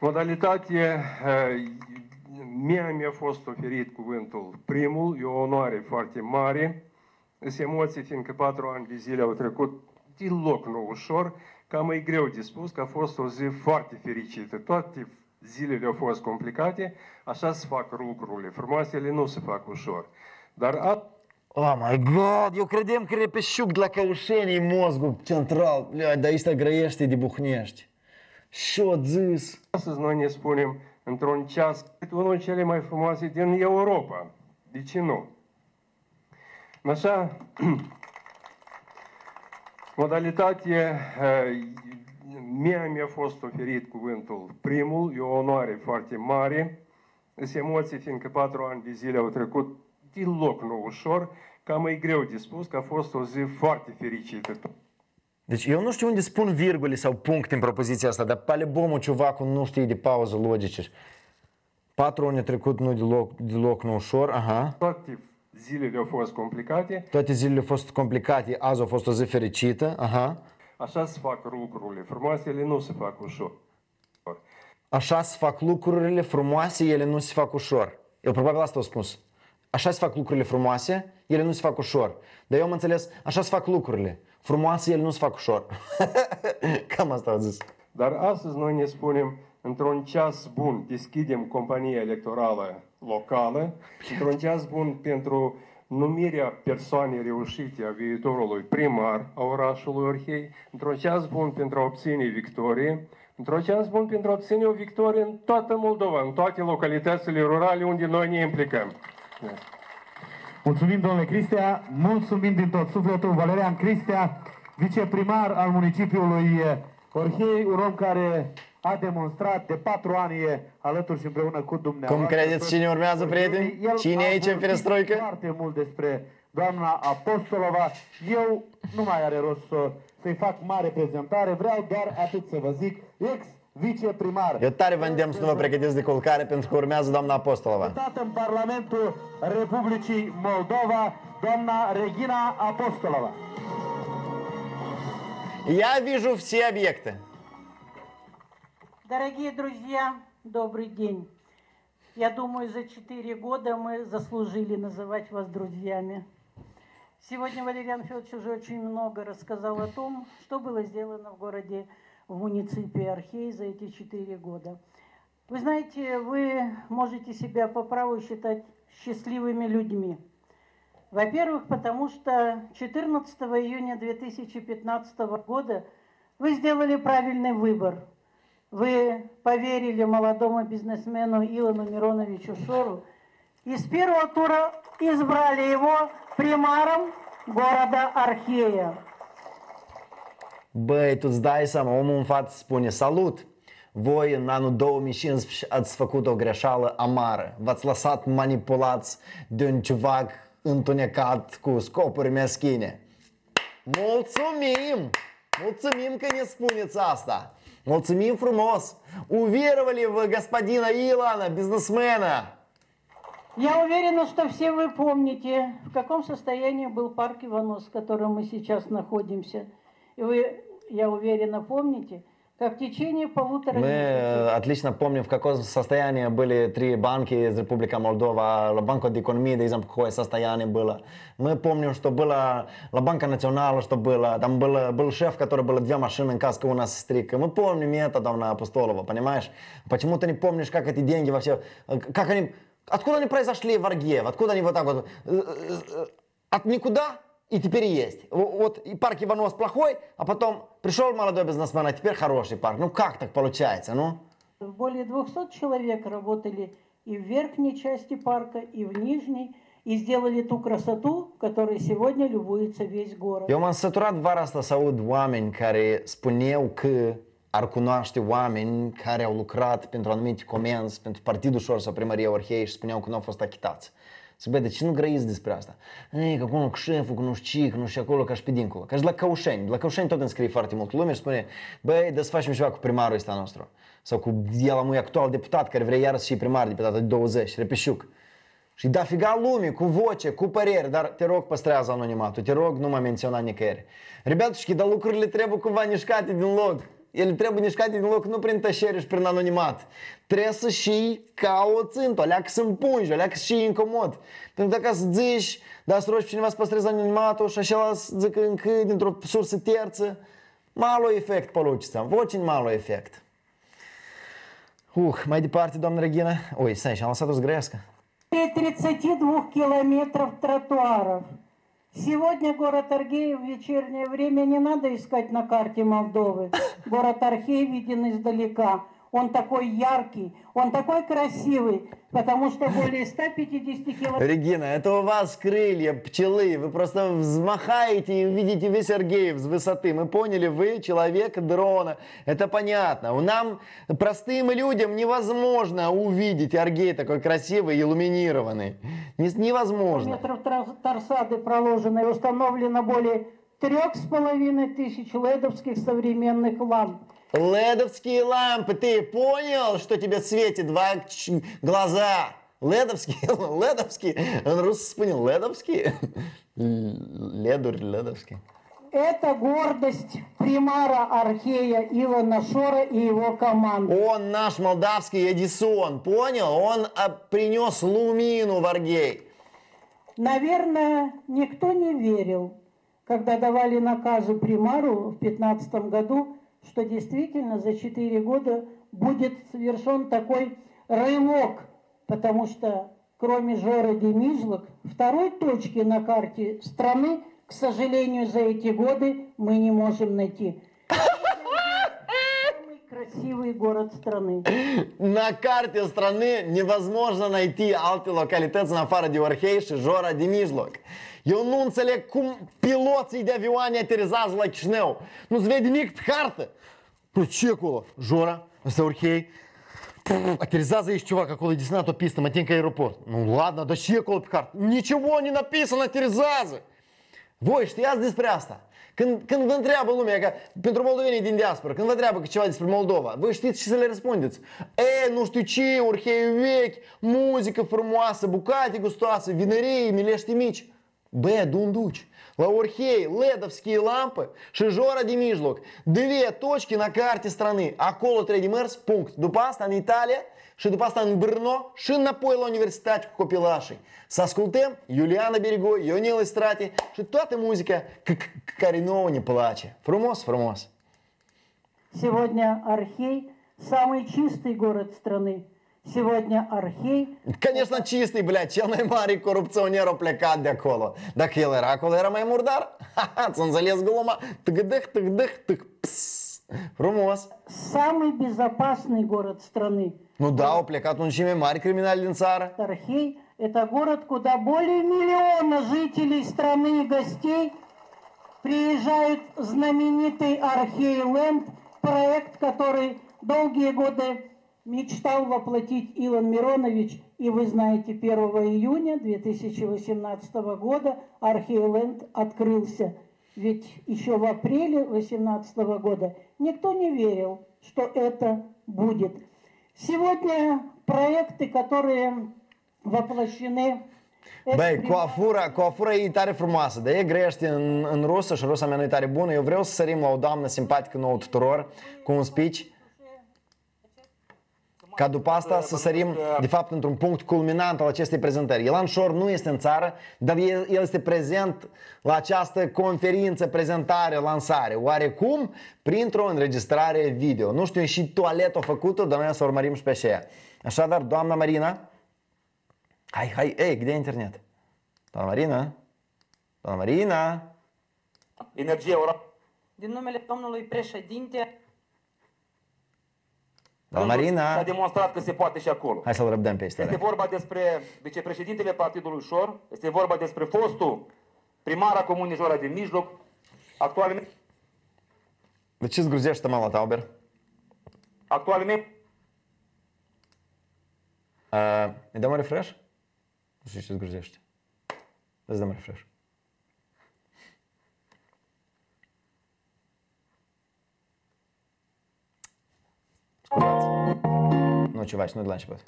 modalitate, mie mi-a fost oferit cuvântul primul, e o onoare foarte mare. Sunt emoții, fiindcă 4 ani de zile au trecut deloc nu ușor, cam e greu de spus că a fost o zi foarte fericită. Toate zilele au fost complicate, așa se fac lucrurile. Frumoasele nu se fac ușor. Dar oh my God! Eu credeam că repeșuc de la Căușenii mozgul central. Dar ăsta grăiește de buhnești. Și-o zis. Astăzi noi ne spunem, într-un ceas, unul cele mai frumoase din Europa. De ce nu? Așa, modalitate, mie mi-a fost oferit cuvântul primul, e o onoare foarte mare. Sunt emoții, fiindcă 4 ani de zile au trecut deloc nu ușor, cam e greu de spus că a fost o zi foarte fericită. Deci eu nu știu unde spun virgule sau puncte în propoziția asta, dar palibomul ciuvacul nu știe de pauză logică. 4 ani trecut nu deloc nu ușor, aha. Zilele au fost complicate. Toate zilele au fost complicate, azi a fost o zi fericită. Aha. Așa se fac lucrurile frumoase, ele nu se fac ușor. Așa se fac lucrurile frumoase, ele nu se fac ușor. Eu probabil asta au spus. Așa se fac lucrurile frumoase, ele nu se fac ușor. Dar eu am înțeles, așa se fac lucrurile frumoase, ele nu se fac ușor. Cam asta au zis. Dar astăzi noi ne spunem, într-un ceas bun deschidem compania electorală locală, într-un ceas bun pentru numirea persoanei reușite a viitorului primar a orașului Orhei, într-un ceas bun pentru a obține victorie, într-un ceas bun pentru a obține o victorie în toată Moldova, în toate localitățile rurale unde noi ne implicăm. Mulțumim, domnule Cristea, mulțumim din tot sufletul. Valerian Cristea, viceprimar al municipiului Orhei, un om care a demonstrat de 4 ani alături și împreună cu dumneavoastră. Cum credeți cine urmează, prieteni? Cine e aici în perestroică? Foarte mult despre doamna Apostolova. Eu nu mai are rost să-i fac mare prezentare. Vreau doar atât să vă zic. Ex-viceprimar. Eu tare vă îndemn să nu vă pregătiți de culcare pentru că urmează doamna Apostolova. Deputat în Parlamentul Republicii Moldova, doamna Regina Apostolova. Я вижу все объекты. Дорогие друзья, добрый день. Я думаю, за 4 года мы заслужили называть вас друзьями. Сегодня Валериан Федорович уже очень много рассказал о том, что было сделано в городе, в муниципе Орхей за эти 4 года. Вы знаете, вы можете себя по праву считать счастливыми людьми. Во-первых, потому что 14 июня 2015 года вы сделали правильный выбор. Вы поверили молодому бизнесмену Илону Мироновичу Шору и с первого тура избрали его примаром города Орхея. Băi, tu-ți dai seama, omul în față spune, salut! Voi în anul 2015 ați făcut o greșeală amară. V-ați lăsat manipulați de un ciuvac întunecat cu scopuri meschine. Mulțumim! Mulțumim că ne spuneți asta! Mulțumim frumos! Уверовали в господина Илона, бизнесмена! Я уверена, что все вы помните, в каком состоянии был парк Иванос, в котором мы сейчас находимся. И вы, я уверена, помните, как в течение 1,5 месяца... Мы отлично помним, в каком состоянии были 3 банки из Республики Молдова. La Banco de Economie, de exemplu, какое состояние было. Мы помним, что было La Banca Națională, что было. Там был шеф, который было 2 машины в каске у нас стрик. Мы помним это, доамна Апостолова, понимаешь? Почему ты не помнишь, как эти деньги вообще... Как они... Откуда они произошли в Оргеев? Откуда они вот так вот... От никуда? И теперь есть. Вот и парк Иванос плохой, а потом пришел молодой бизнесмен, а теперь хороший парк. Ну как так получается, ну? Более 200 человек работали и в верхней части парка, и в нижней, и сделали ту красоту, которой сегодня любуется весь город. Eu m-am săturat vara asta să aud oameni care spuneau că ar cunoaște oameni care au lucrat pentru anumite comenzi, pentru Partidul Șor sau Primăria Orhei și spuneau că nu au fost achitați. Să băi, de ce nu grăiți despre asta? Ei, că acolo cu șeful, că nu știu ce, că nu știu acolo, ca și pe dincolo. Ca și la Căușeni. La Căușeni tot îmi scrie foarte mult lume și spune, băi, dă să facem ceva cu primarul ăsta nostru. Sau cu el amui actual deputat care vrea iarăși să fie primar de pe data de 20, Repeșuc. Și da figa lumii, cu voce, cu păreri, dar te rog, păstrează anonimatul, te rog, nu mai menționa nicăieri. Ребятушки, dar lucrurile trebuie cumva nișcate din loc. Ele trebuie nișcate din loc, nu prin tășeri și prin anonimat. Trebuie să și ca o țintă, alea că sunt pungi, alea că și incomod. Pentru că dacă să zici, dar să rogi pe cineva să păstreze anonimatul și așa zic încă dintr-o sursă terță, malo efect получится, очень malo efect. Mai departe, doamna Regina. Oi, stai, și-am lăsat-o să grăiască. 32 километров тротуаров. Сегодня город Орхей в вечернее время не надо искать на карте Молдовы. Город Орхей виден издалека. Он такой яркий, он такой красивый, потому что более 150 километров... Регина, это у вас крылья пчелы, вы просто взмахаете и увидите весь Орхеев с высоты. Мы поняли, вы человек-дрона, это понятно. Нам, простым людям, невозможно увидеть Орхей такой красивый и иллюминированный. Невозможно. Метров торсады проложены и установлено более 3500 ледовских современных ламп. Ледовские лампы, ты понял, что тебе светит два глаза? Ледовские, он русский понял, ледовские? Ледурь, ледовские. Это гордость примара Орхея Илона Шора и его команды. Он наш молдавский Эдисон, понял? Он принес лумину в Орхей. Наверное, никто не верил, когда давали наказу примару в 2015 году, что действительно за 4 года будет совершен такой рывок, потому что кроме Жора Демижлок, второй точки на карте страны, к сожалению, за эти годы мы не можем найти. Самый красивый город страны. На карте страны невозможно найти alte localități în afară de Orhei și Жора Демижлок. Eu nu înțeleg cum piloții de avioane aterizează la Chișinău. Nu-ți vede nimic pe hartă. Ce acolo? Jora, asta Orhei. Aterizează aici ceva, că acolo e desenat o pistă, mă tin ca aeroport. Nu, ladna, dar ce acolo pe hartă? Nicio nu napisă, aterizează. Voi știați despre asta? Când vă întreabă lumea, că, pentru moldovenii din diaspora, când vă întreabă ceva despre Moldova, voi știți ce să le răspundeți? E, nu știu ce, Orhei vechi, muzică frumoasă, bucate gustoase, vinării, milești mici. Бе, дундуч, Орхей, ледовские лампы, Жора Демижлок. Две точки на карте страны. Аколо 3D Mers, пункт. Дупаста în Italia și după asta în Brno și înapoi la Universitatea cu copilașii. Să ascultăm Iuliana Berigoi, Ionel Estrate și toată muzica care nouă ne place. Frumos, frumos. Сегодня Орхей самый чистый город страны. Сегодня Орхей... Конечно, чистый, блядь, cel mai mare corupționer a plecat de acolo. Dacă el era acolo, era mai murdar. Ha-ha, ți-a înțeles gluma? Tăgădăh, tăgădăh, tăg, pss. Frumos. Самый безопасный город страны. Ну да, au plecat unul și mai mari criminali din țară. Орхей – это город, куда более миллиона жителей страны и гостей приезжают знаменитый Орхей Лэнд, проект, который долгие годы мечтал воплотить Илон Миронович, и вы знаете, 1 июня 2018 года Орхейленд открылся. Ведь еще в апреле 2018 года никто не верил, что это будет. Сегодня проекты, которые воплощены... Băi, coafura e tare frumoasă, dar e grește în rusă și rusa mea nu e tare bună. Eu vreau să sărim la o doamnă simpatică nouă tuturor, cu un speech. Ca după asta să sărim, de fapt, într-un punct culminant al acestei prezentări. Ilan Șor nu este în țară, dar el este prezent la această conferință, prezentare, lansare. Oarecum, printr-o înregistrare video. Nu știu, e și toaletă făcută, dar noi să urmărim și pe aceea. Așadar, doamna Marina... Hai, hai, ei, de internet? Doamna Marina? Doamna Marina? Energie, ora... Din numele domnului președinte... Marina s-a demonstrat că se poate și acolo. Hai să-l răbdăm pe istoria. Este vorba despre vicepreședintele partidului Șor, este vorba despre fostul primar a comunei Jora din Mijloc, actualmente... De ce îți gruzește, mă, la Tauber? Actualmente... Ne dăm un refresh? Nu știu ce îți gruzește. Îți dăm un refresh. Scuzați. Nu, ceva, și nu de la început.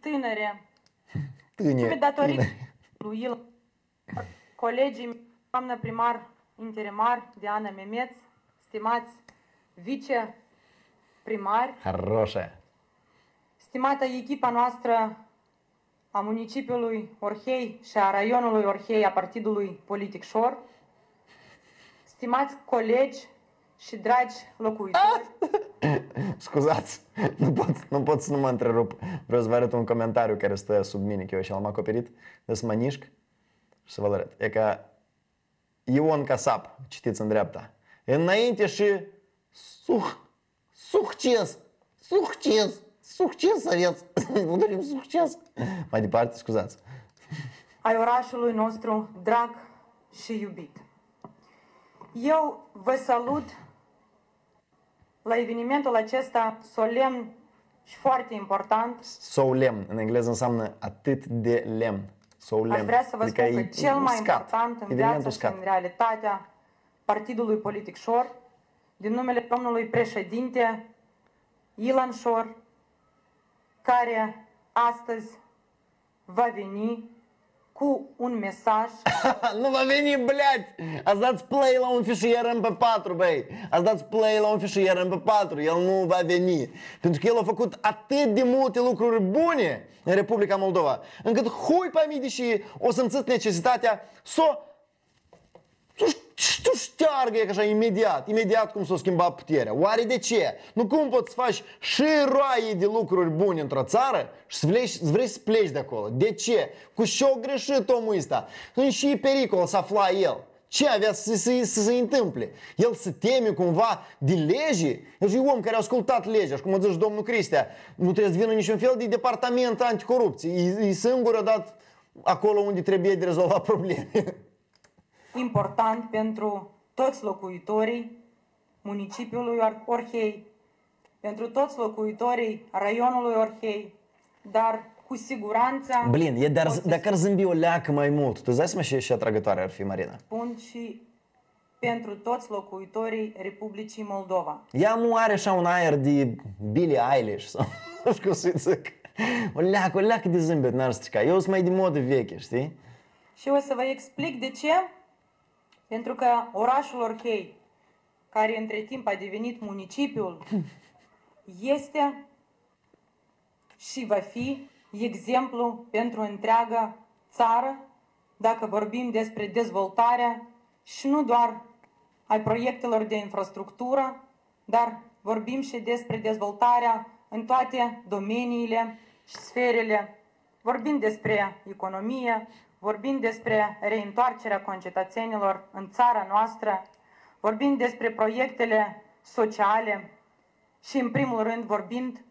Tânăre. Tânăre. Datorită lui el, colegii, doamnă primar interimar Diana Memeț, stimați viceprimari, stimată echipa noastră a municipiului Orhei și a raionului Orhei a partidului politic Șor, stimați colegi și dragi locuitori. Scuzați, nu pot să nu mă întrerup. Vreau să vă arăt un comentariu care stă sub mine, că eu și l-am acoperit, de să mă nișc și să vă arăt. E ca Ion Casap, citiți în dreapta. Înainte și succes să vieți. Vă dorim succes. Mai departe, scuzați. Ai orașului nostru drag și iubit. Eu vă salut la evenimentul acesta solemn și foarte important. Solemn, în engleză înseamnă atât de lemn. Solemn. Aș vrea să vă spun că cel mai important în viața și în realitatea partidului politic Șor, din numele domnului președinte Ilan Șor, care astăzi va veni cu un mesaj. Nu va veni, blядь! Ați dat play la un fișier MP4, băi! Ați dat play la un fișier MP4, el nu va veni. Pentru că el a făcut atât de multe lucruri bune în Republica Moldova, încât hui pe de și o să-mi țin necesitatea să o șteargă așa imediat cum s-o schimba puterea. Oare de ce? Nu cum poți să faci și roaie de lucruri bune într-o țară și să vrei să pleci de acolo? De ce? Cu ce-o greșit omul ăsta? În și pericol să afla el. Ce avea să se întâmple? El se teme cumva de lege? El e om care a ascultat legea și cum a zis domnul Cristea, nu trebuie să vină niciun fel de departament anticorupție. E singur a dat acolo unde trebuie de rezolvat probleme. Important pentru toți locuitorii municipiului Orhei, pentru toți locuitorii raionului Orhei, dar cu siguranță... Blin, dacă ar zâmbi o leacă mai mult, tu îți dai seama și atragătoare ar fi, Marina? Spun și pentru toți locuitorii Republicii Moldova. Ea nu are așa un aer de Billie Eilish sau nu știu cum să-i zic. O leacă de zâmbet n-ar strica. Eu sunt mai de modă veche, știi? Și o să vă explic de ce. Pentru că orașul Orhei, care între timp a devenit municipiul, este și va fi exemplu pentru întreaga țară, dacă vorbim despre dezvoltarea și nu doar ai proiectelor de infrastructură, dar vorbim și despre dezvoltarea în toate domeniile și sferele. Vorbim despre economie, vorbim despre reîntoarcerea concetățenilor în țara noastră, vorbim despre proiectele sociale și, în primul rând, vorbind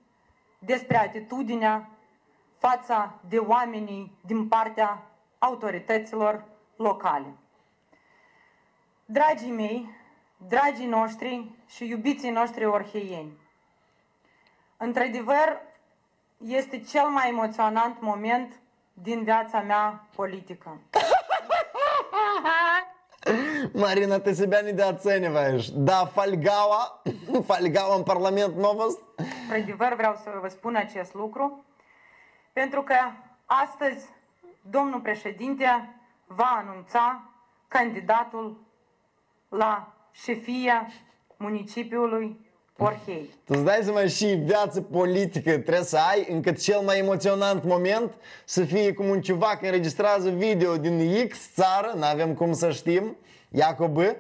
despre atitudinea față de oamenii din partea autorităților locale. Dragii mei, dragii noștri și iubiții noștri orheieni, într-adevăr, este cel mai emoționant moment din viața mea politică. Marina, ты себя недооцениваешь. Да, Фольгава în Parlament nu a fost. Într-adevăr, vreau să vă spun acest lucru, pentru că astăzi domnul președinte va anunța candidatul la șefia municipiului Orhei. Tu îți dai seama și viață politică trebuie să ai, încât cel mai emoționant moment să fie cum un ceva că înregistrează video din X țară, n-avem cum să știm, iacobă,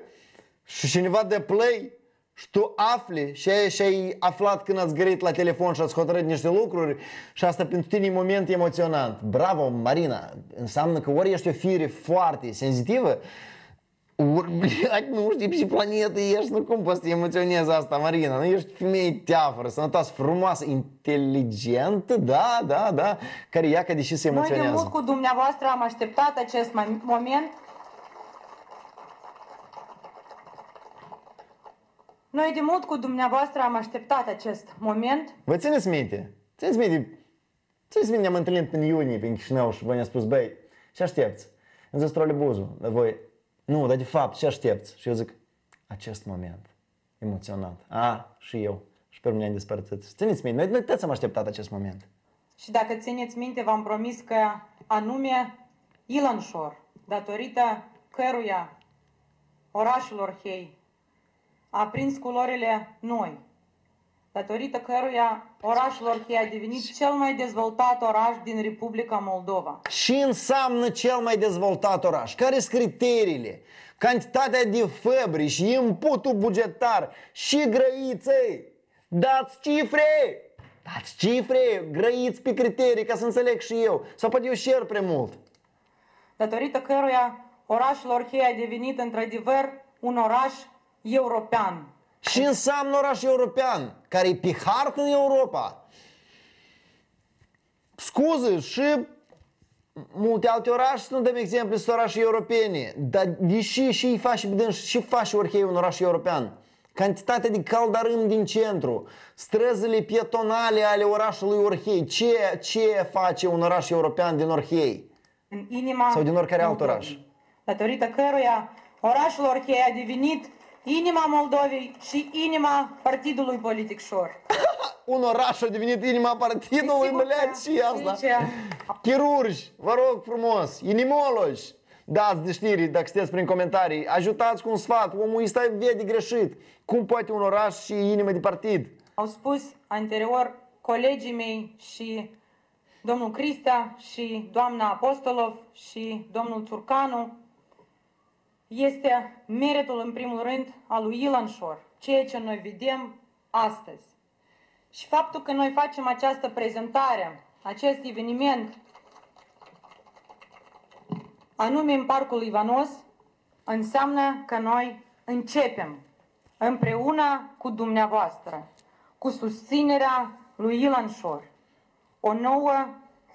și cineva de play și tu afli și ai aflat când ați gărit la telefon și ați hotărât niște lucruri și asta pentru tine e moment emoționant. Bravo, Marina! Înseamnă că ori ești o fire foarte senzitivă, Блять, nu știi pe planetă ești, nu cum poți să te emoționezi asta, Marina? Nu ești femeie teafără, sănătoasă, frumoasă, inteligentă, da, care ia ca deși se emoționează. Noi de mult cu dumneavoastră am așteptat acest moment. Noi de mult cu dumneavoastră am așteptat acest moment. Vă țineți minte? Țineți minte, ne-am întâlnit în iunie prin Chișinău și voi ne-a spus, băi, ce aștepți? Îmi zis trolebuzul, dar voi... Nu, dar de fapt, ce aștepți? Și eu zic, acest moment, emoționat. A, și eu, și pe mine am despărțit. Țineți minte, noi toți am așteptat acest moment. Și dacă țineți minte, v-am promis că anume Ilanșor, datorită căruia orașul Orhei a prins culorile noi, datorită căruia orașul Orhei a devenit cel mai dezvoltat oraș din Republica Moldova. Și înseamnă cel mai dezvoltat oraș? Care sunt criteriile? Cantitatea de făbri și inputul bugetar și grăiței. Dați cifre! Grăiți pe criterii ca să înțeleg și eu. Sau poate eu share prea mult. Datorită căruia orașul Orhei a devenit într-adevăr un oraș european. Și înseamnă oraș european, care e pe hartă în Europa. Scuze, și multe alte orașe, să nu dăm exemple, sunt orașe europene, dar deși și faci Orhei un oraș european. Cantitatea de caldarâm din centru, străzile pietonale ale orașului Orhei, ce face un oraș european din Orhei? În inima sau din oricare alt oraș? Datorită căruia orașul Orhei a devenit inima Moldovei și inima partidului politic Șor. Un oraș a devenit inima partidului, măleați și asta. Chirurgi, vă rog frumos, inimologi, dați de știri dacă sunteți prin comentarii, ajutați cu un sfat, omul ăsta vede greșit. Cum poate un oraș și inima de partid? Au spus anterior colegii mei și domnul Cristea și doamna Apostolov și domnul Turcanu. Este meritul, în primul rând, al lui Ilanșor, ceea ce noi vedem astăzi. Și faptul că noi facem această prezentare, acest eveniment, anume în Parcul Ivanos, înseamnă că noi începem împreună cu dumneavoastră, cu susținerea lui Ilanșor, o nouă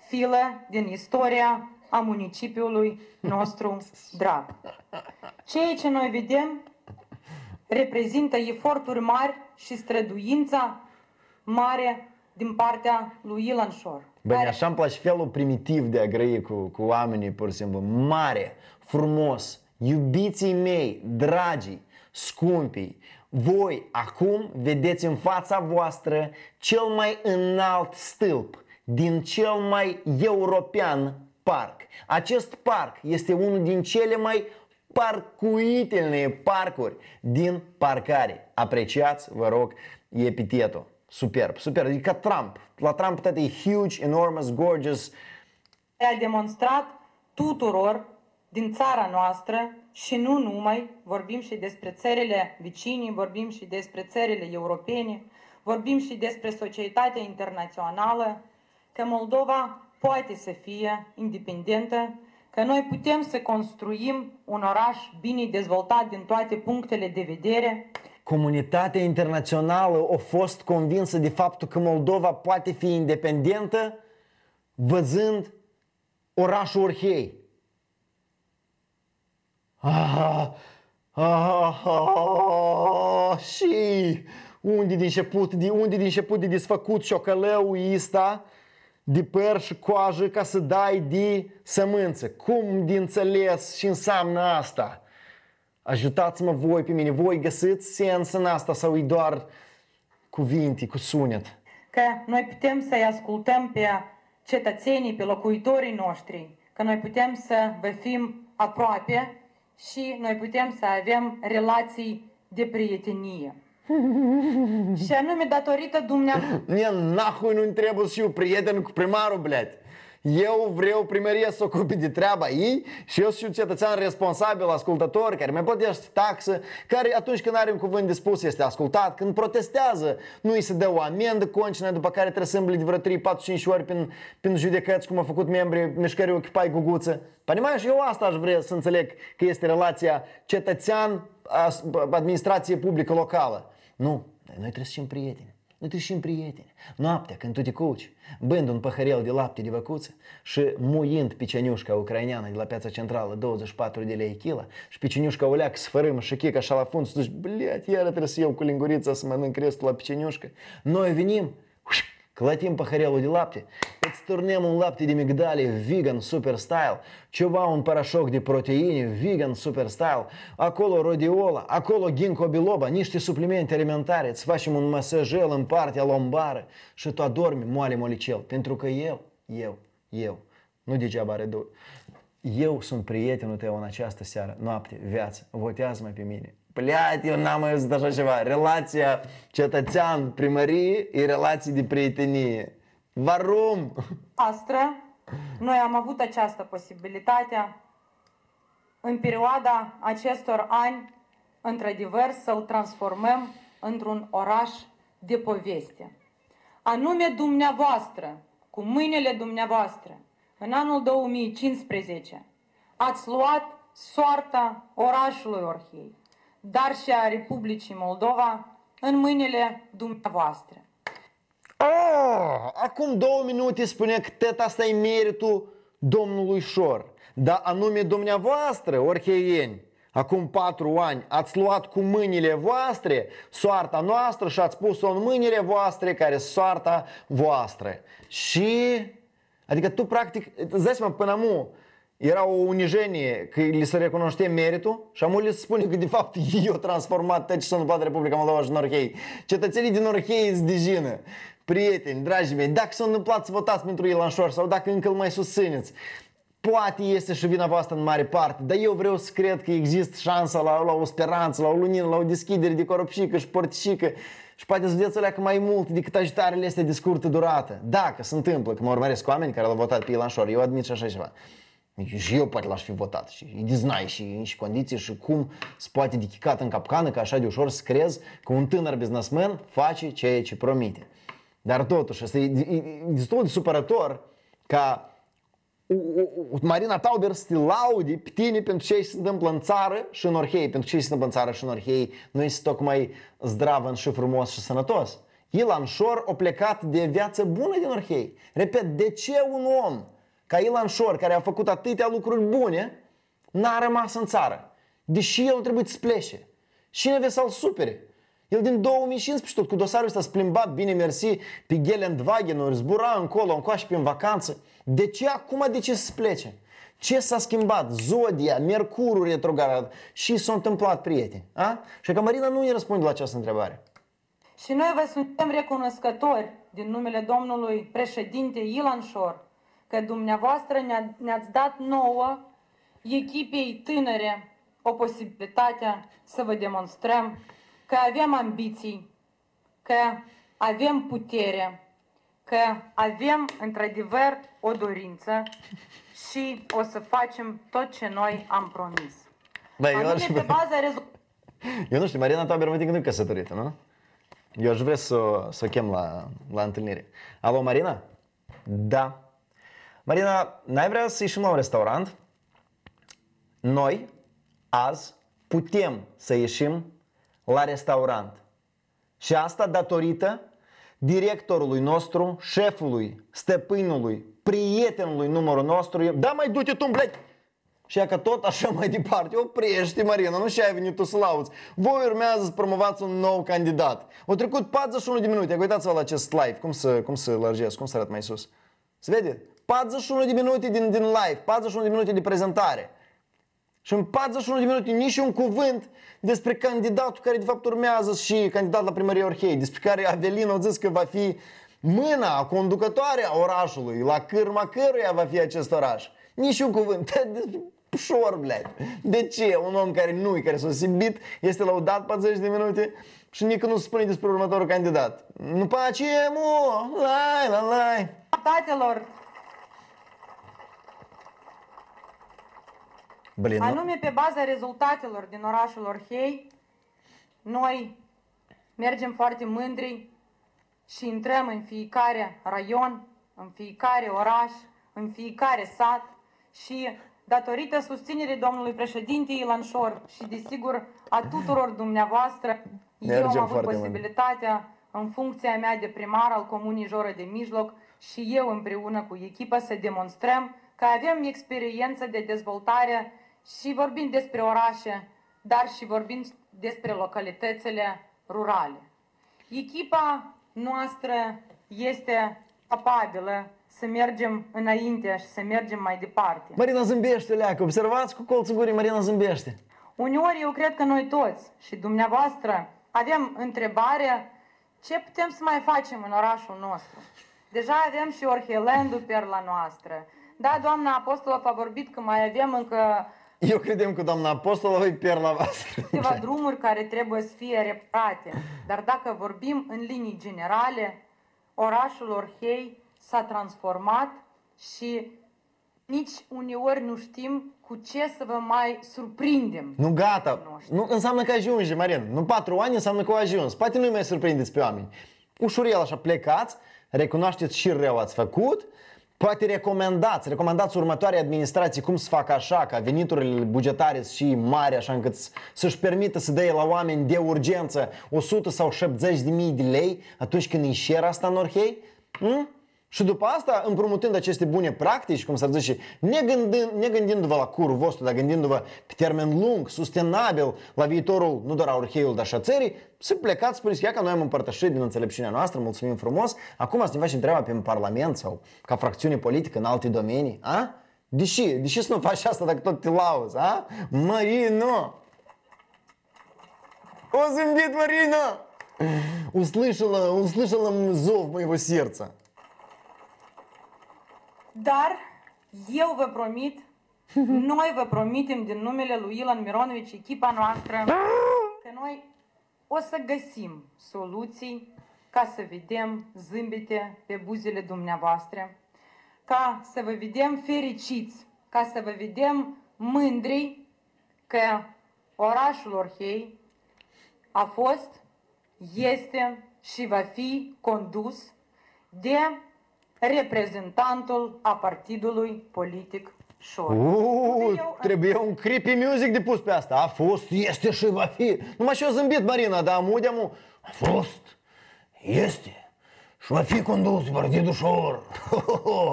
filă din istoria a municipiului nostru drag. Ceea ce noi vedem reprezintă eforturi mari și străduința mare din partea lui Ilanșor. Băi, care... așa îmi place felul primitiv de a grăi cu oamenii, pur și simplu. Mare, frumos, iubiții mei, dragii, scumpii, voi acum vedeți în fața voastră cel mai înalt stâlp din cel mai european parc. Acest parc este unul din cele mai parcuitele parcuri din parcare. Apreciați, vă rog, epitetul. Superb. E ca Trump. La Trump tot e huge, enormous, gorgeous. A demonstrat tuturor din țara noastră și nu numai, vorbim și despre țările vicine, vorbim și despre țările europene, vorbim și despre societatea internațională, că Moldova poate să fie independentă, că noi putem să construim un oraș bine dezvoltat din toate punctele de vedere. Comunitatea internațională a fost convinsă de faptul că Moldova poate fi independentă văzând orașul Orhei. Și unde din început de desfăcut șocălăul ăsta de păr și coajă ca să dai de sămânță. Cum de înțeles și înseamnă asta? Ajutați-mă voi pe mine, voi găsiți sens în asta sau e doar cuvinte, cu sunet? Că noi putem să-i ascultăm pe cetățenii, pe locuitorii noștri, că noi putem să vă fim aproape și noi putem să avem relații de prietenie. Și anume datorită dumneavoastră. Nahui nu-mi trebuie să fiu prieten cu primarul, blядь. eu vreau primăria să ocupe de treaba ei și eu sunt un cetățean responsabil, ascultător, care mai plătește taxă, care atunci când are un cuvânt de spus este ascultat, când protestează nu îi se dă o amendă concină, după care trebuie să îmbli de vreo 3-4-5 ori prin judecăți, cum au făcut membrii mișcării Occupy Guguță. Понимаешь, eu asta aș vrea să înțeleg că este relația cetățean-administrație publică locală. Nu, noi trebuie să fim prieteni. Noi trebuie să fim prieteni. Noaptea, când tu te culci, bând un paharel de lapte de văcuță și muind picianiușca ucraineană de la piața centrală 24 de lei kila și picianiușca uleacă să fărâmă și chică așa la fund, să duci, bleat, iară trebuie să iau cu lingurița să mănânc restul la picianiușcă. Noi venim, clătim paharelul de lapte, îți turnăm un lapte de migdale vegan super style, ceva un parașoc de proteine vegan super style, acolo rodiola, acolo ginkgo biloba, niște suplimente alimentare, îți facem un masajel în partea lombară și tu adormi moale molicel, pentru că eu, nu degeaba are doi, eu sunt prietenul tău în această seară, noapte, viață, votează-mă pe mine. Блядь, eu n-am mai auzit așa ceva. Relația cetățean-primărie e relații de prietenie. Varum! Noi am avut această posibilitate în perioada acestor ani, într-adevăr, să-l transformăm într-un oraș de poveste. Anume dumneavoastră, cu mâinile dumneavoastră, în anul 2015, ați luat soarta orașului Orhei, dar și a Republicii Moldova în mâinile dumneavoastră. Oh, acum 2 minute spunea că tot asta e meritul domnului Șor, dar anume dumneavoastră, orheieni, acum 4 ani ați luat cu mâinile voastre soarta noastră și ați pus-o în mâinile voastre, care e soarta voastră. Și, adică tu practic, îți dai seama, până amu, era o unijenie că li se recunoște meritul și amul li se spune că de fapt eu transformat tot ce s-a întâmplat Republica Moldova și în Orhei. Cetățenii din Orhei sunt de jină. Prieteni, dragii mei, dacă s-a întâmplat să votați pentru Ilan Șor sau dacă încă îl mai susțineți, poate este și vina voastră în mare parte, dar eu vreau să cred că există șansa la o speranță, la o lunină, la o deschidere de corupșică și portișică. Și poate să vedeți alea că mai mult decât ajutarele este de scurtă durată. Dacă se întâmplă că mă urmăresc oameni care l-au votat pe Ilan Șor, eu admit și așa ceva. Și eu poate l-aș fi votat și deznai și condiții și cum se poate de chicat în capcană că așa de ușor să crezi că un tânăr businessman face ceea ce promite. Dar totuși, este destul de supărător ca Marina Tauber să te laude pe tine pentru ce se întâmplă în țară și în Orhei, pentru ce se întâmplă în țară și în Orhei nu este tocmai zdravăn și frumos și sănătos. Ilan Șor a plecat de viață bună din Orhei. Repet, de ce un om ca Ilan Șor, care a făcut atâtea lucruri bune, n-a rămas în țară? Deși el trebuie să plece. Cine vrea să-l supere? El din 2015 tot cu dosarul ăsta s-a plimbat, bine mersi, pe Gelendwagen-uri, zbura încolo, încoași prin vacanță. De ce acum de ce să plece? Ce s-a schimbat? Zodia, Mercurul retrograd și s-a întâmplat, prieteni. A? Și că Marina nu ne răspunde la această întrebare. Și noi vă suntem recunoscători din numele domnului președinte Ilan Șor că dumneavoastră ne-ați dat nouă, echipei tânăre, o posibilitate să vă demonstrăm că avem ambiții, că avem putere, că avem într-adevăr o dorință și o să facem tot ce noi am promis. Bă, eu nu știu, Marina Tauber mă gândesc căsătorită, nu? Eu aș vrea să o chem la întâlnire. Alo, Marina? Da. Marina, n-ai vrea să ieșim la un restaurant? Noi, azi, putem să ieșim la restaurant. Și asta datorită directorului nostru, șefului, stăpânului, prietenului numărul nostru. Da, mai du-te tu, blec! Și ea că tot așa mai departe. Oprește, Marina, nu și-ai venit tu să lauzi. Voi urmează să promovați un nou candidat. Au trecut 41 de minute. Uitați-vă la acest live. Cum să lărgesc? Cum să arăt mai sus? Se vede? 41 de minute din live, 41 de minute de prezentare. Și în 41 de minute nici un cuvânt despre candidatul care de fapt urmează și candidat la primărie Orhei, despre care Avelin a zis că va fi mâna conducătoare a orașului, la cârma căruia va fi acest oraș. Nici un cuvânt. Șor, bled. De ce un om care s-a sibit este laudat 40 de minute și nici nu se spune despre următorul candidat? Nu pace, mu, lai, la, lai. Tatelor Blin, anume pe baza rezultatelor din orașul Orhei, noi mergem foarte mândri și intrăm în fiecare raion, în fiecare oraș, în fiecare sat și datorită susținerii domnului președinte Ilanșor și desigur a tuturor dumneavoastră, eu am avut posibilitatea în funcția mea de primar al comunii Joră de Mijloc și eu împreună cu echipa să demonstrăm că avem experiență de dezvoltare și vorbim despre orașe, dar și vorbim despre localitățile rurale. Echipa noastră este capabilă să mergem înainte și să mergem mai departe. Marina zâmbește, leacă, observați cu colțul gurii, Marina zâmbește. Uneori eu cred că noi toți și dumneavoastră avem întrebarea ce putem să mai facem în orașul nostru. Deja avem și Orhelandul, perla noastră. Da, doamna Apostolă a vorbit că mai avem încă... Eu credem că doamna Apostolă e perla voastră. Câteva drumuri care trebuie să fie reparate. Dar dacă vorbim în linii generale, orașul Orhei s-a transformat și nici uneori nu știm cu ce să vă mai surprindem. Nu, gata. Nu înseamnă că ajunge, Marin. Nu 4 ani înseamnă că au ajuns. Poate nu-i mai surprindeți pe oameni. Ușurel așa plecați, recunoașteți și rău ați făcut. Poate recomandați următoarei administrații cum să facă așa, ca veniturile bugetare și mari, așa încât să-și permită să dea la oameni de urgență 100 sau 70.000 de lei atunci când îi șer asta în Orhei. Și după asta, împrumutând aceste bune practici, cum s-ar zice, ne gândindu-vă la curul vostru, dar gândindu-vă pe termen lung, sustenabil, la viitorul, nu doar a Orheiului, dar și a țării, să plecați, spuneți, ia că noi am împărtășit din înțelepciunea noastră, mulțumim frumos, acum să ne facem treaba pe Parlament sau ca fracțiune politică în alte domenii, a? Deși să nu faci asta dacă tot te lauzi, a? Marino! O zâmbit, Marino! Услышала зов моего сердца. Dar eu vă promit, noi vă promitem din numele lui Ilan Mironovici, echipa noastră, că noi o să găsim soluții ca să vedem zâmbete pe buzele dumneavoastră, ca să vă vedem fericiți, ca să vă vedem mândri că orașul Orhei a fost, este și va fi condus de reprezentantul a partidului politic Șor. Trebuie un creepy music de pus pe asta. A fost, este și va fi. Numai și eu zâmbit, Marina, dar amudeamu. A fost, este și va fi condus partidul Șor.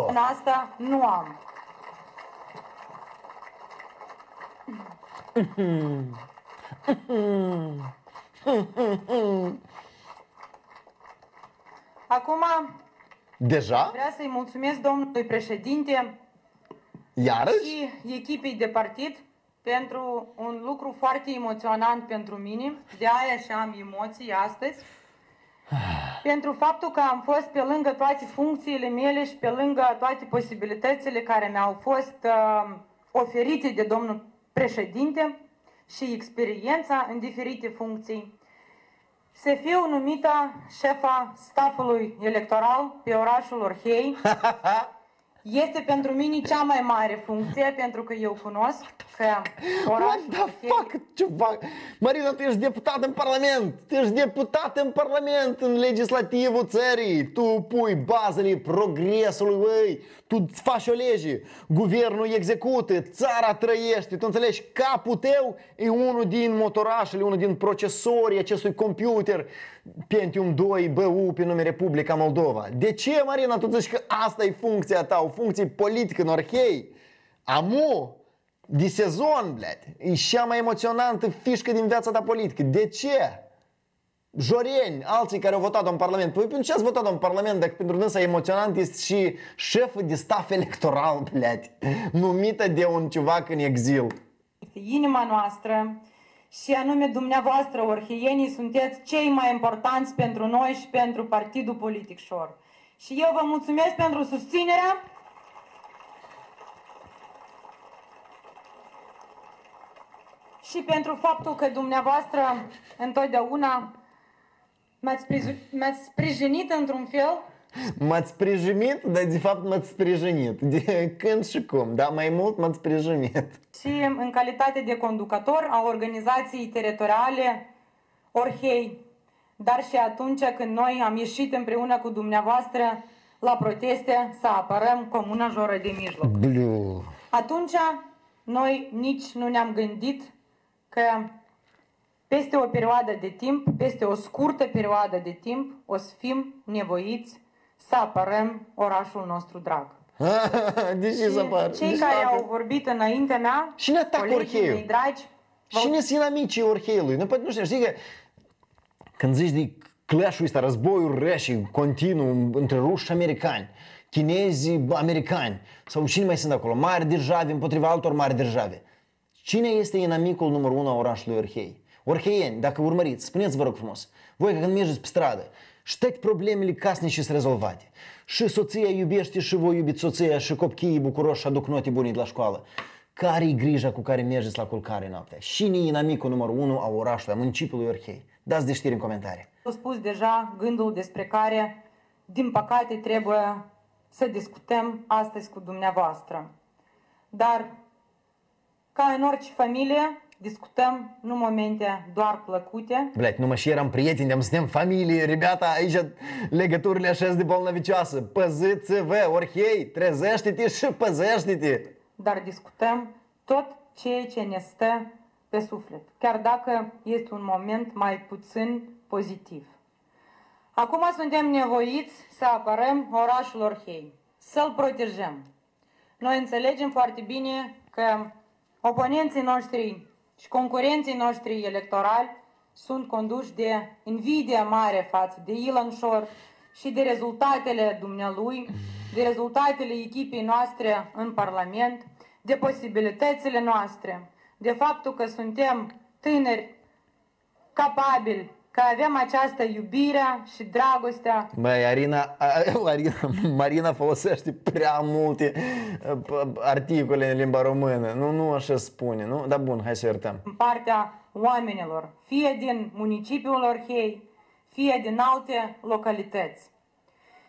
În asta nu am. Acum... Deja? Vreau să-i mulțumesc domnului președinte și echipei de partid pentru un lucru foarte emoționant pentru mine, de aia și am emoții astăzi, pentru faptul că am fost pe lângă toate funcțiile mele și pe lângă toate posibilitățile care mi-au fost oferite de domnul președinte și experiența în diferite funcții, să fiu numită șefa stafului electoral pe orașul Orhei este pentru mine cea mai mare funcție, pentru că eu cunosc că orașul Orhei... Marina, tu ești deputat în Parlament! Tu ești deputat în Parlament, în legislativul țării! Tu pui bazele progresului, băi! Tu îți faci o lege, guvernul execută, țara trăiește, tu înțelegi, capul tău e unul din motorașele, unul din procesorii acestui computer Pentium 2 BU pe nume Republica Moldova. De ce, Marina, tu zici că asta e funcția ta, o funcție politică în Orhei? Amu, de sezon, bled, e cea mai emoționantă fișcă din viața ta politică. De ce? Joreni, alții care au votat-o în Parlament. Păi pentru ce ați votat-o în Parlament dacă pentru dânsa emoționant este și șeful de staf electoral, bled, numită de un ciuvac în exil? Este inima noastră și anume dumneavoastră, orheienii, sunteți cei mai importanți pentru noi și pentru partidul politic Șor. Și eu vă mulțumesc pentru susținerea. Și pentru faptul că dumneavoastră întotdeauna m-ați sprijinit într-un fel Mă-ți sprijinit, dar de fapt mă-ți sprijinit. De când și cum, dar mai mult mă-ți sprijinit. Și în calitate de conducător a organizației teritoriale Orhei, dar și atunci când noi am ieșit împreună cu dumneavoastră la proteste să apărăm Comuna Joră de Mijloc. Bleu. Atunci noi nici nu ne-am gândit că peste o perioadă de timp, peste o scurtă perioadă de timp, o să fim nevoiți să apărăm orașul nostru drag. De ce să apar? Cei care au vorbit înaintea mea, colegii mei dragi, cine sunt inamicii Orheului? Nu știi că când zici de clash-ul ăsta, războiul rece, continuu, între ruși și americani, chinezii, americani, sau cine mai sunt acolo, mari derjave împotriva altor mari derjave. Cine este inamicul numărul 1 a orașului Orhei? Orheieni, dacă urmăriți, spuneți vă rog frumos, voi când mergeți pe stradă, știți problemele casnice și rezolvate. Și soția iubește și voi iubiți soția și copiii bucuroși aduc note bune de la școală. Care-i grija cu care mergeți la culcare noaptea? Cine e inamicul numărul 1 a orașului, a municipiului Orhei? Dați de știri în comentarii. Am spus deja gândul despre care, din păcate, trebuie să discutăm astăzi cu dumneavoastră. Dar, ca în orice familie, discutăm nu momente doar plăcute. Blet, numai și eram prieteni, suntem familie, ribata, aici legăturile așa de bolnăvicioasă. Păziți-vă, Orhei, trezește-te și păzește-te. Dar discutăm tot ceea ce ne stă pe suflet, chiar dacă este un moment mai puțin pozitiv. Acum suntem nevoiți să apărăm orașul Orhei, să-l protejăm. Noi înțelegem foarte bine că oponenții noștri și concurenții noștri electorali sunt conduși de invidia mare față de Ilan Șor și de rezultatele dumnealui, de rezultatele echipei noastre în Parlament, de posibilitățile noastre, de faptul că suntem tineri, capabili, că avem această iubire și dragostea. Băi, Marina folosește prea multe articole în limba română. Nu așa spune, nu? Dar bun, hai să iertăm. În partea oamenilor, fie din municipiul Orhei, fie din alte localități.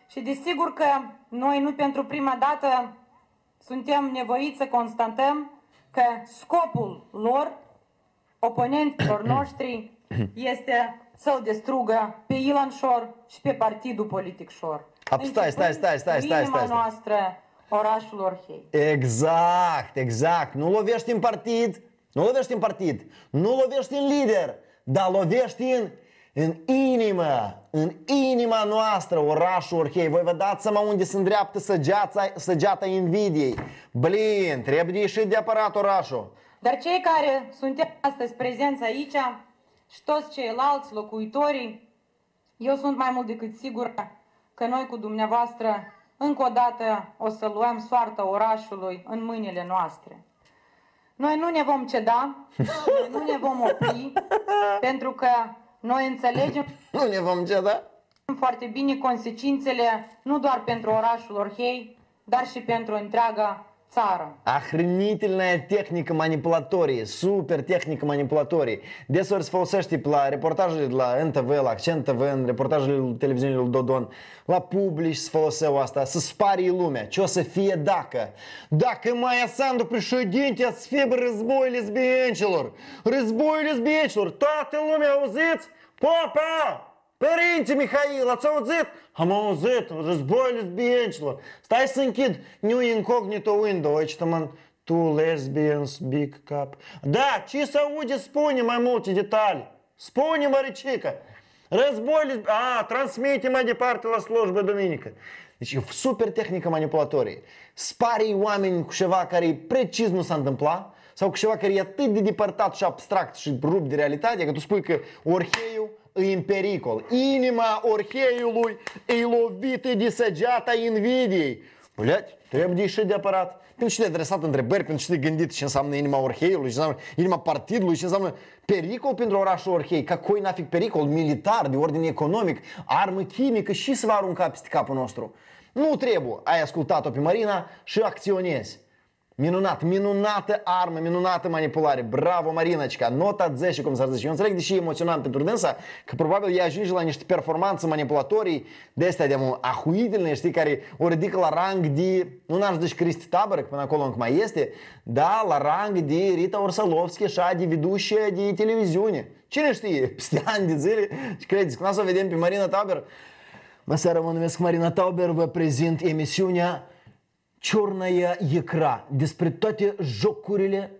Și desigur că noi nu pentru prima dată suntem nevoiți să constatăm că scopul lor, oponenților noștri, este să-l destrugă pe Ilan Șor și pe partidul politic Șor. Stai. Noastră, orașul Orhei. Exact, exact. Nu lovești în partid, nu lovești în partid, nu lovești în lider, dar lovești în inima noastră, orașul Orhei. Voi vă dați seama unde se îndreaptă săgeata invidiei. Blin, trebuie ieșit de aparat orașul. Dar cei care suntem astăzi prezenți aici și toți ceilalți locuitorii, eu sunt mai mult decât sigură că noi cu dumneavoastră încă o dată o să luăm soarta orașului în mâinile noastre. Noi nu ne vom ceda, noi nu ne vom opri, pentru că noi înțelegem foarte bine consecințele nu doar pentru orașul Orhei, dar și pentru întreaga țară. Охренительная tehnică manipulatorie, super tehnică manipulatorie. Desori se folosește la reportajele de la NTV, la Accent TV, în reportajele televiziunilor Dodon, la publici se foloseau asta, să sparie lumea. Ce o să fie dacă? Dacă Maia Sandu președinte, ați fi război lesbiencelor! Război lesbiencelor! Toată lumea, auziți? Popa! Părinte Mihail, ați auzit? Am auzit, război lesbienilor. Stai să închid new incognito window, aici tămân, two lesbians, big cup. Da, ce se aude, spune mai multe detalii. Spune, măricică. Război lesbienilor, transmite mai departe la slujba duminică. Deci e super tehnică manipulatorie. Sparii oameni cu ceva care precis nu s-a întâmplat sau cu ceva care e atât de depărtat și abstract și rupt de realitate, că tu spui că Orheiul e în pericol. Inima Orheiului e lovită de săgeata invidiei. Băleați, trebuie ieșit de aparat. Pentru ce te-ai adresat întrebări, pentru ce te-ai gândit ce înseamnă inima Orheiului, ce înseamnă inima partidului, ce înseamnă pericol pentru orașul Orhei, ca coi nafic pericol militar, de ordine economic, armă chimică și se va arunca peste capul nostru. Nu trebuie. Ai ascultat-o pe Marina și acționezi. Minunat, minunată armă, minunată manipulare. Bravo, Marinacca, nota 10, cum s-ar zice. Eu înțeleg de ce e emoționant pentru dânsa, că probabil ea ajunge la niște performanțe manipulatorii de astea de ahuitele, știi, care o ridică la rang de, nu n-aș zice Cristi Tabărăc, până acolo încă mai este, dar la rang de Rita Orsalovski, așa, de vedușe de televiziune. Cine știe, peste ani de zile, și credeți, când o să vedem pe Marina Tauber. Mă seara, mă numesc Marina Tauber, vă prezint emisiunea Черная игра, despre toate jocurile,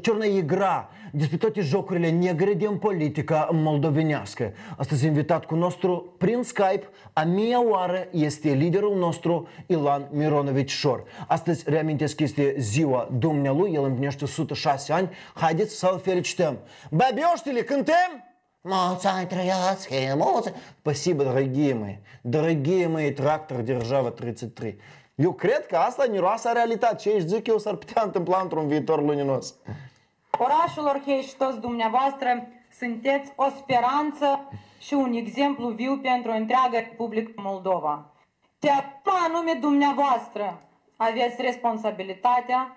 Черная игра, despre toate jocurile negre din politica moldovenească. Astăzi invitatul nostru prin Skype, a mea oară, este liderul nostru Ilan Mironovici Șor. Astăzi, reamintesc, este ziua dumnealui, el împlinește 106 ani. Haideți să-l felicităm. Babioștile, cântăm? Mulți ani trăiască, mulți... Спасибо, дорогие мои, Tractor Держава 33. Eu cred că asta e niroasa realitate. Ce aici zic eu s-ar putea întâmpla într-un viitor luminos. Orașul Orhei și toți dumneavoastră sunteți o speranță și un exemplu viu pentru întreaga Republică Moldova. Pe anume dumneavoastră aveți responsabilitatea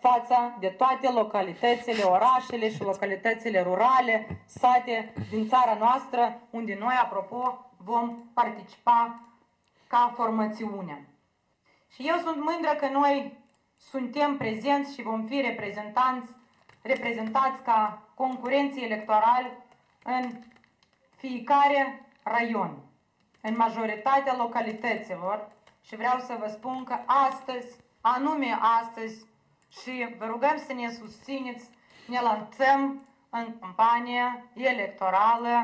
față de toate localitățile, orașele și localitățile rurale, sate din țara noastră, unde noi, apropo, vom participa ca formațiune. Și eu sunt mândră că noi suntem prezenți și vom fi reprezentați ca concurenții electorali în fiecare raion, în majoritatea localităților. Și vreau să vă spun că astăzi, anume astăzi, și vă rugăm să ne susțineți, ne lansăm în campania electorală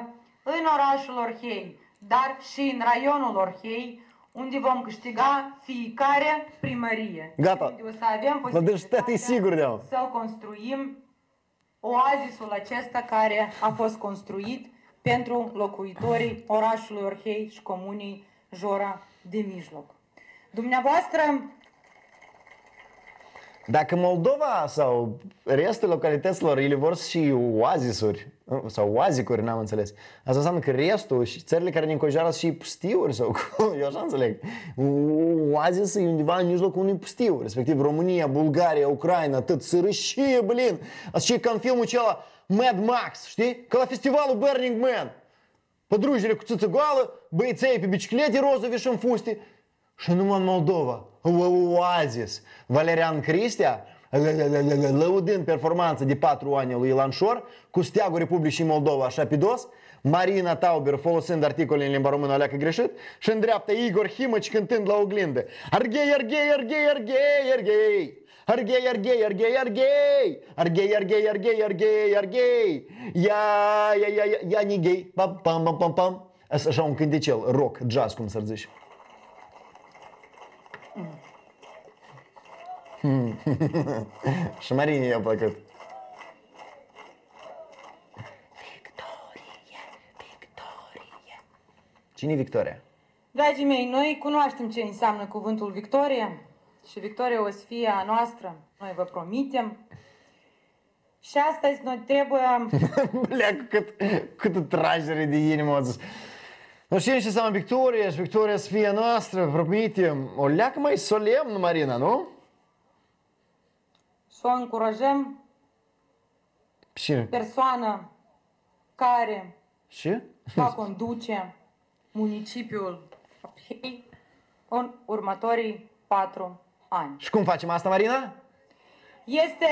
în orașul Orhei, dar și în raionul Orhei, unde vom câștiga fiecare primărie. Gata. Unde o să avem posibilitatea să construim oazisul acesta care a fost construit pentru locuitorii orașului Orhei și comunii Jora de Mijloc. Dumneavoastră... Dacă Moldova sau restul localităților ele vor și oazisuri, sau oazicuri, n-am înțeles. Asta înseamnă că restul și țările care ne înconjoară și pustiuri sau cum, eu așa înțeleg. Oazis e undeva în mijlocul unui pustiu, respectiv România, Bulgaria, Ucraina, atât sărășie, blin. Asta e ca în filmul acela Mad Max, știi? Ca la festivalul Burning Man. Pădrujile cu țâță goală, băieței pe biciclete rozovi și în fuste. Și numai în Moldova. Oazis. Valerian Cristea, lăudând performanța de 4 ani lui Ilan Șor, cu steagul Republicii Moldova așa pe dos, Marina Tauber folosind articole în limba română aleacă greșit și în dreapta Igor Himăci cântând la oglindă. Arghei, arghei, arghei, arghei, arghei. Arghei, arghei, arghei, arghei. Arghei, arghei, arghei, arghei, arghei. Ia, ni gay. Pam, pam, pam, pam, pam. Așa un cântecel, rock, jazz, cum s-ar zice. Și Marinei i-a plăcut. Victoria, Victoria. Cine e Victoria? Dragii mei, noi cunoaștem ce înseamnă cuvântul victorie. Și victoria o să fie a noastră. Noi vă promitem. Și astăzi noi trebuie... Bleacă, câtă tragere de inimă. Nu știu ce înseamnă victorie. Și victoria să fie a noastră, promitem. O leacă mai solemn, Marina, nu? Să o încurajăm persoana care va conduce municipiul în următorii 4 ani. Și cum facem asta, Marina? Este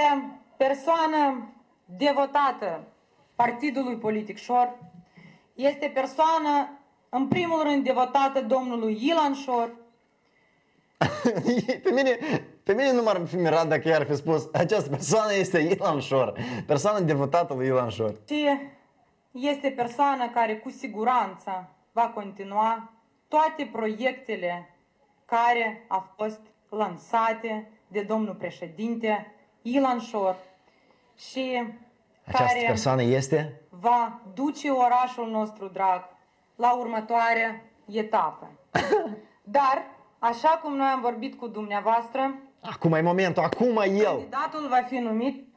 persoană devotată partidului politic Șor. Este persoană, în primul rând, devotată domnului Ilan Șor. Pe mine nu m-ar fi mirat dacă i-ar fi spus această persoană este Ilan Șor, persoană devotată lui Ilan Șor. Și este persoană care cu siguranță va continua toate proiectele care au fost lansate de domnul președinte Ilan Șor și această persoană este va duce orașul nostru drag la următoarea etapă. Dar așa cum noi am vorbit cu dumneavoastră, acum e momentul, acum el. Candidatul va fi numit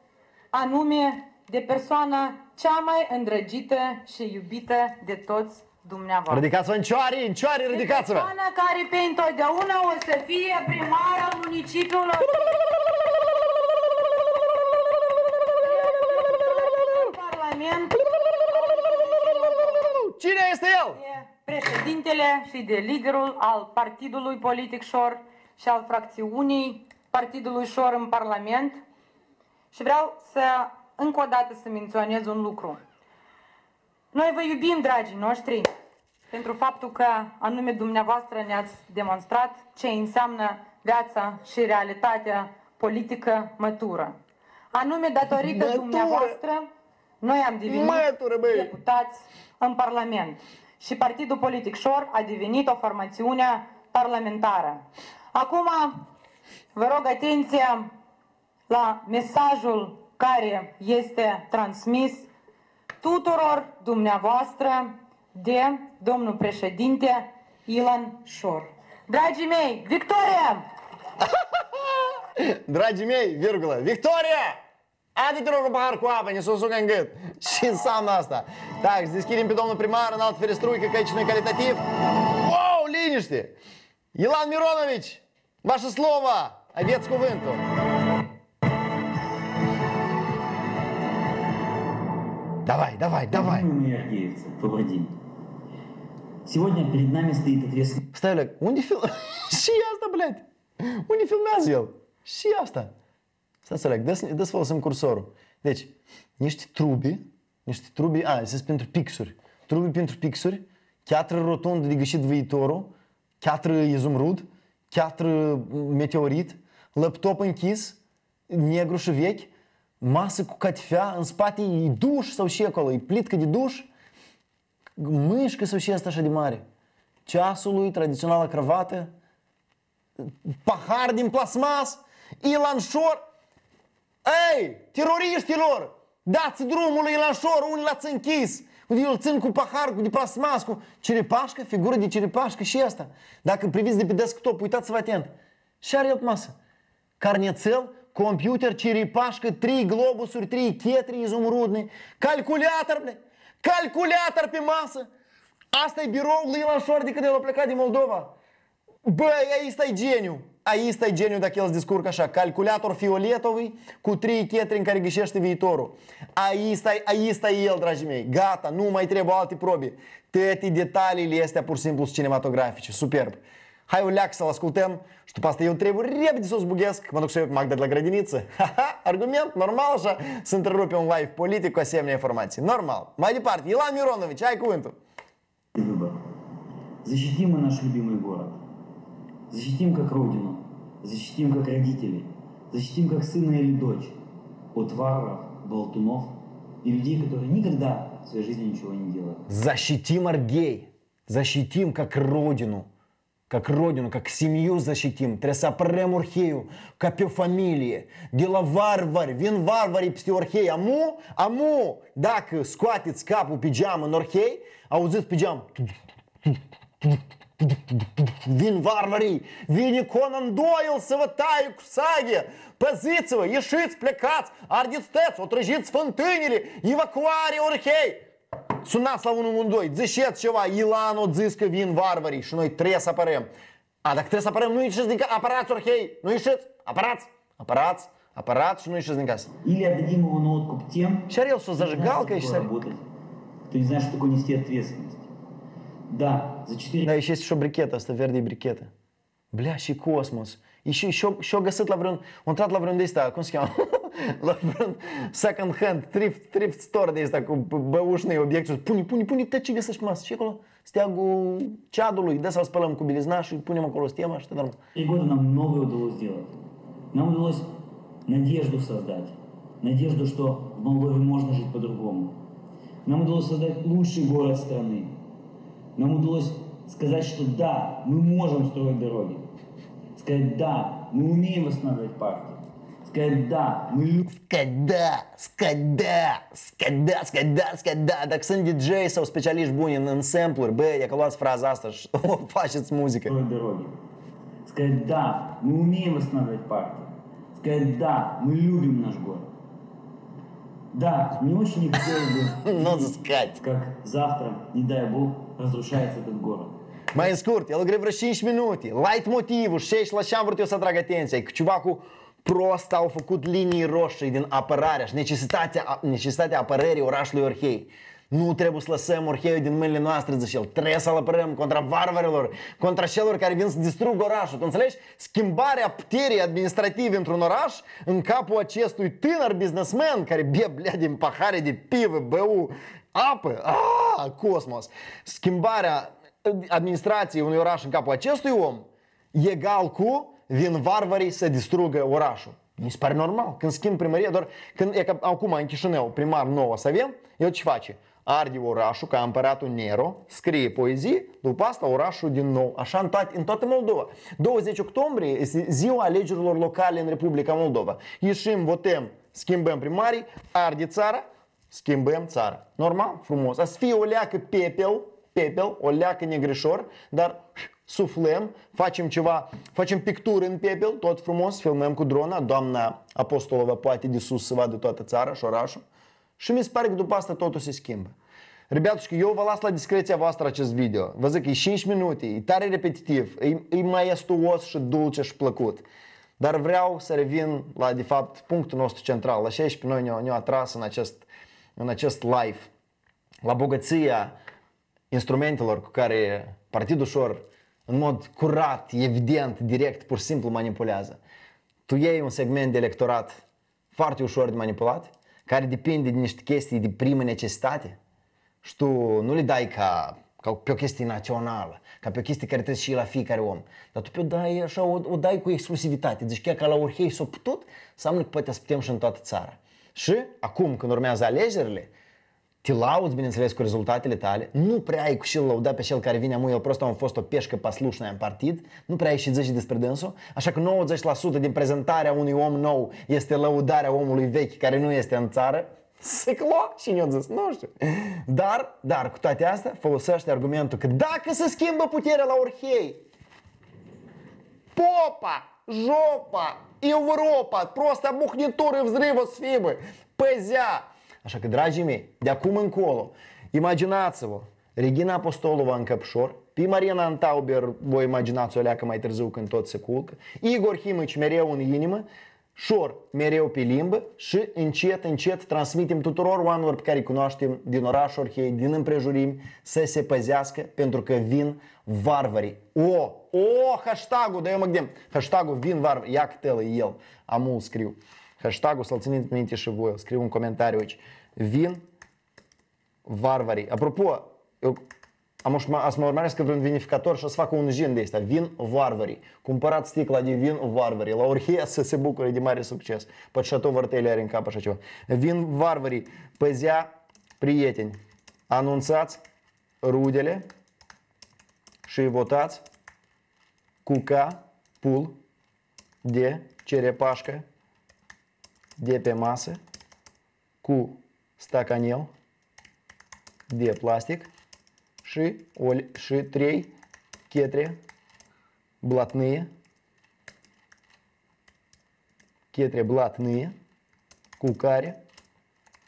anume de persoana cea mai îndrăgită și iubită de toți dumneavoastră. Ridicați-vă în cioare, ridicați-vă! Persoana care pe întotdeauna o să fie primarul municipiului moment. Cine este el? E președintele și de liderul al partidului politic Șor și al fracțiunii partidului Șor în Parlament. Și vreau să, încă o dată, să menționez un lucru. Noi vă iubim, dragii noștri, pentru faptul că anume dumneavoastră ne-ați demonstrat ce înseamnă viața și realitatea politică mătură. Anume, datorită dumneavoastră, noi am devenit deputați în Parlament și Partidul Politic Șor a devenit o formațiune parlamentară. Acum, vă rog atenție la mesajul care este transmis tuturor dumneavoastră de domnul președinte Ilan Șor. Dragii mei, victorie! Dragii mei, virgulă, victorie! Adi-te rog un pahar cu apă, ne susucă în gât. Și înseamnă asta. Так, să deschidem pe domnul primar în alt ferestruică, că aici nu-i calitativ. Wow, liniște! Ilan Mironovici, vașa slova, aveți cuvântul. Давай, давай, давай. Сегодня перед нами стоит ответственность. Ставляк, unde filmează? Și asta, блядь? Unde filmează el? Și asta? Stați să leac, dă-ți folosim cursorul. Deci, niște trube, a, sunt pentru pixuri. Trube pentru pixuri, chiatră rotundă de găsit viitorul, chiatră izumrud, chiatră meteorit, laptop închis, negru și vechi, masă cu catifea, în spate e duș sau și acolo, e plitcă de duș, mâșcă sau și asta așa de mare. Ceasul lui, tradițională cravată, pahar din plasmas, Ilan Șor. Ei, teroriștilor, dați drumul lui Ilan Șor, unii l-ați închis. Eu îl țin cu pahar, cu de plasmas, cu ceripașcă, figură de ceripașcă și asta. Dacă priviți de pe desktop, uitați-vă atent. Și are el pe masă. Carnețel, computer, ceripașcă, 3 globusuri, 3 chetri izumrudne, calculator, ble, calculator pe masă. Asta e biroul lui Ilan Șor de când el a plecat din Moldova. Bă, ăsta e geniu. Aici stai geniu dacă el îți descurcă așa, calculator fioletovui cu 3 chetri în care ghișește viitorul. Aici stai el, dragii mei, gata, nu mai trebuie alte probe. Toate detaliile astea pur și simplu sunt cinematografice, superb. Hai o leac să-l ascultăm și după asta eu trebuie repede să o zbughesc, că mă duc să iau pe Magda de la grădiniță. Argument, normal așa, să întrerupe un live politic cu asemenea informații, normal. Mai departe, Ilan Mironovici, ai cuvântul. Защитим мы наш любимый город. Защитим как родину, защитим как родителей, защитим как сына или дочь от варваров, болтунов и людей, которые никогда в своей жизни ничего не делают. Защитим Аргей, защитим как родину, как семью защитим, трясапремурхею, копе фамилии, дела варвар, вин варвар и псиорхей, аму, дак скватит скапу пиджамы норхей, а узит пиджам. Вин варвари, вини Конан Дойл, саватаю кусаги, позицию, ешиц, плекац, ардистец, отрыжиц фонтынили, евакуари орхей. Сунас лавуну мундой, дзещет чева, Илан отзыска вин варвари, шиной трес апарем. А так трес апарем, ну и шезника, аппарат орхей, ну и шец, аппарат, шиной шезника. Или отдадим его на откуп тем, Шарел, что зажигалка, работать, кто не знает, что такое нести ответственность. Да, за 4... Да, еще есть еще брикеты, оставерди брикеты. Блящий космос. Еще гасит лаврен... Он трат лаврен дейста, а кунским... Лаврен... Секонд-хенд, трифт-стор дейста, cu băușnei obiecte. Pune, te ce găsești masă? Și acolo steagul ceadului, de să-l spălăm cu bilizna și punem acolo stema și te dorm. Три года нам многое удалось сделать. Нам удалось надежду создать. Надежду, что в Молдове можно жить по-другому. Нам удалось создать лучший город страны. Нам удалось сказать, что да, мы можем строить дороги. Сказать да, мы умеем восстанавливать парки. Сказать да, мы... Сказать да. Так сын диджей sau specialiști buni în sampluri. Băi, dacă luați fraza asta și o faceți muzică. Строить дороги. Сказать да, мы умеем восстанавливать парки. Сказать да, мы любим наш город. Да, мне очень хотелось бы... Но сказать. Как завтра, не дай бог, разрушается этот город. Mai scurt, el greu vreo 5 minute. Light motivul, 6 la ce am vrut eu să atrag atenția. E ceva cu prost au făcut linii roșii din apărarea și necesitatea apărării orașului Orhei. Nu trebuie să lăsăm Orheiul din mâinile noastre, zice el. Trebuie să-l apărăm contra varvarilor, contra celor care vin să distrugă orașul. Tu înțelegi? Schimbarea puterii administrative într-un oraș în capul acestui tânăr businessman care bea din pahare de pivă, bău, apă, cosmos. Schimbarea administrației unui oraș în capul acestui om egal cu vin varvarii să distrugă orașul. Mi se pare normal. Când schimb primăria, doar când e ca acum în Chișinău, primar nou o să avem, el ce face? Arde orașul ca împăratul Nero, scrie poezii, după asta orașul din nou. Așa în toată Moldova. 20 octombrie este ziua alegerilor locale în Republica Moldova. Ieșim, votăm, schimbăm primarii, arde țara, schimbăm țara. Normal, frumos. A să fie o leacă pepel, o leacă negrișor, dar suflăm, facem ceva, facem picturi în pepel, tot frumos, filmăm cu drona, doamna Apostolova poate de sus să vadă toată țara și orașul. Și mi se pare că după asta totul se schimbă. Ребятушки, eu vă las la discreția voastră acest video. Vă zic, e 5 minute, e tare repetitiv, e maestuos și dulce și plăcut. Dar vreau să revin la, de fapt, punctul nostru central. La ce aici pe noi ne-a atras în acest live. La bogăția instrumentelor cu care partidul ușor, în mod curat, evident, direct, pur și simplu manipulează. Tu iei un segment de electorat foarte ușor de manipulat, care depinde de niște chestii de primă necesitate și tu nu le dai ca pe o chestie națională, ca pe o chestie care trebuie și la fiecare om, dar tu dai așa, o dai cu exclusivitate. Deci chiar ca la Orhei s-a putut, înseamnă că poate să putem și în toată țara. Și acum, când urmează alegerile, te lauzi, bineînțeles, cu rezultatele tale, nu prea ai cu și-l lauda pe cel care vine amu, el prost a fost o peșcă paslușnă în partid, nu prea ai și zici despre dânsul, așa că 90% din prezentarea unui om nou este laudarea omului vechi care nu este în țară, siclo și ne-a zis, nu știu. Dar, cu toate astea, folosește argumentul că dacă se schimbă puterea la Orhei, popa, jopa, Europa, prosta buhnitură взрыва sfibă, păzea. Așa că, dragii mei, de acum încolo, imaginați-vă, Regina Apostolova în căpșor, pe Marina Antauber, voi imaginați-o leacă mai târziu când tot se culcă, Igor Himici mereu în inimă, Șor mereu pe limbă și încet, încet transmitem tuturor oamenilor pe care îi cunoaștem din orașul Orhei, din împrejurimi, să se păzească pentru că vin varvarii. Hashtagul, dar eu mă gândim, hashtagul vin varvarii, ia câtelă el, amul scriu. Hashtagul să-l țineți minte și voi, scriu un comentariu aici. Vin varvarii. Apropo, eu să mă urmăresc că vreun vinificator și o să fac un gin de asta. Vin varvarii. Cumpărați sticla de vin varvarii. La Orhea să se bucure de mare succes. Poate Chateau Vartele are în cap așa ceva. Vin varvarii. Păzea, prieteni, anunțați rudele și votați cuca, pul de cerepașcă de pe masă cu stacanel de plastic și 3 chetre blatnie cu care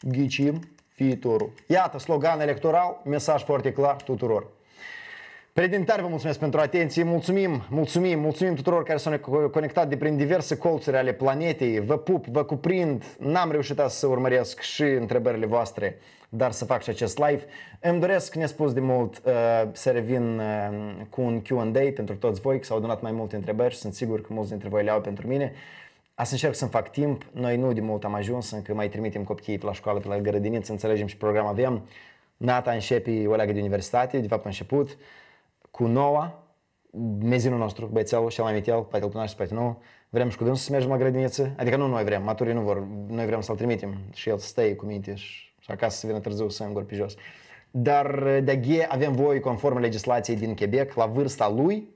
ghicim viitorul. Iată slogan electoral, mesaj foarte clar tuturor. Prieteni tari, vă mulțumesc pentru atenție, mulțumim tuturor care s-au conectat de prin diverse colțuri ale planetei, vă pup, vă cuprind, n-am reușit să urmăresc și întrebările voastre, dar să fac și acest live. Îmi doresc, nespus de mult, să revin cu un Q&A pentru toți voi, că s-au adunat mai multe întrebări și sunt sigur că mulți dintre voi le au pentru mine. A să încerc să-mi fac timp, noi nu de mult am ajuns, încă mai trimitem copiii pe la școală, pe la grădiniță, înțelegem și program avem. Nata începe o leagă de universitate, de fapt a început. Cu noua, mezinul nostru, băiețelul, cel mai mitel, poate îl cunoaște, poate nu, vrem și cu dânsul să mergem la grădiniță, adică nu noi vrem, maturii nu vor, noi vrem să-l trimitem și el să stai cu minte și acasă să vină târziu să îngori pe jos. Dar de-aghe avem voi, conform legislației din Quebec, la vârsta lui,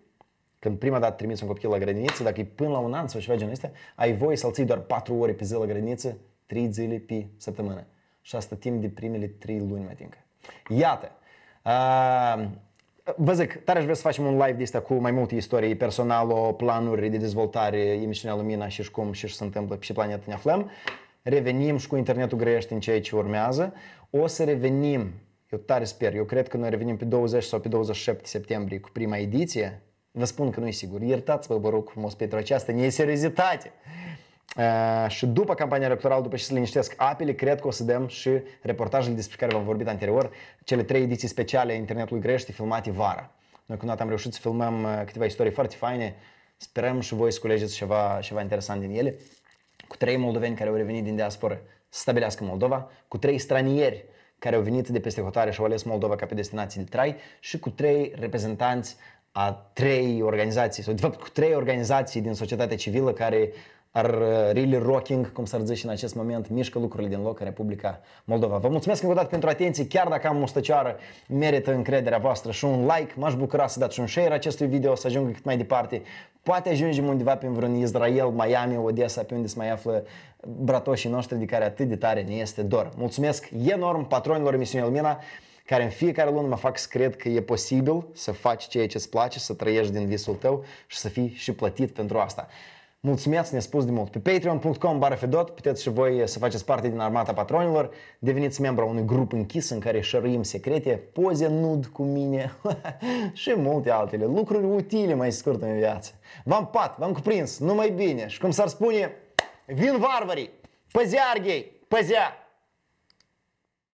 când prima dată trimiți un copil la grădiniță, dacă e până la un an sau ceva genul ăsta, ai voie să-l ții doar 4 ore pe zi la grădiniță, 3 zile pe săptămână. Și asta timp de primele 3 luni, mai tincă. Iată! Vă zic, tare aș vrea să facem un live de asta cu mai multe istorii personală, planuri de dezvoltare, emisiunea Lumina și cum și se întâmplă și planeta ne aflăm. Revenim și cu internetul grești în ceea ce urmează. O să revenim, eu tare sper, eu cred că noi revenim pe 20 sau pe 27 septembrie cu prima ediție. Vă spun că nu e sigur. Iertați-vă, vă rog frumos, pentru această neseriozitate. Și după campania electorală, după ce se liniștesc apele, cred că o să dăm și reportajele despre care v-am vorbit anterior, cele 3 ediții speciale Internetului Grește filmate vara. Noi cu am reușit să filmăm câteva istorii foarte faine, sperăm și voi să culegeți ceva interesant din ele, cu 3 moldoveni care au revenit din diaspora să stabilească Moldova, cu 3 stranieri care au venit de peste hotare și au ales Moldova ca pe destinație de trai și cu 3 reprezentanți a 3 organizații, sau de fapt cu 3 organizații din societatea civilă care ar really rocking, cum s-ar zice în acest moment, mișcă lucrurile din loc în Republica Moldova. Vă mulțumesc încă o dată pentru atenție, chiar dacă am mustăcioară, merită încrederea voastră și un like, m-aș bucura să dați și un share acestui video, să ajungă cât mai departe. Poate ajungem undeva prin vreun Israel, Miami, Odessa, pe unde se mai află bratoșii noștri de care atât de tare ne este dor. Mulțumesc enorm patronilor emisiunii Lumina, care în fiecare lună mă fac să cred că e posibil să faci ceea ce îți place, să trăiești din visul tău și să fii și plătit pentru asta. Mulțumesc nespus de mult. Pe patreon.com/fedot puteți și voi să faceți parte din armata patronilor. Deveniți membru a unui grup închis în care share-uim secrete, poze nud cu mine și multe altele. Lucruri utile mai scurt în viață. V-am pat, v-am cuprins, numai bine. Și cum s-ar spune, vin varvarii, păzea arghei, păzea!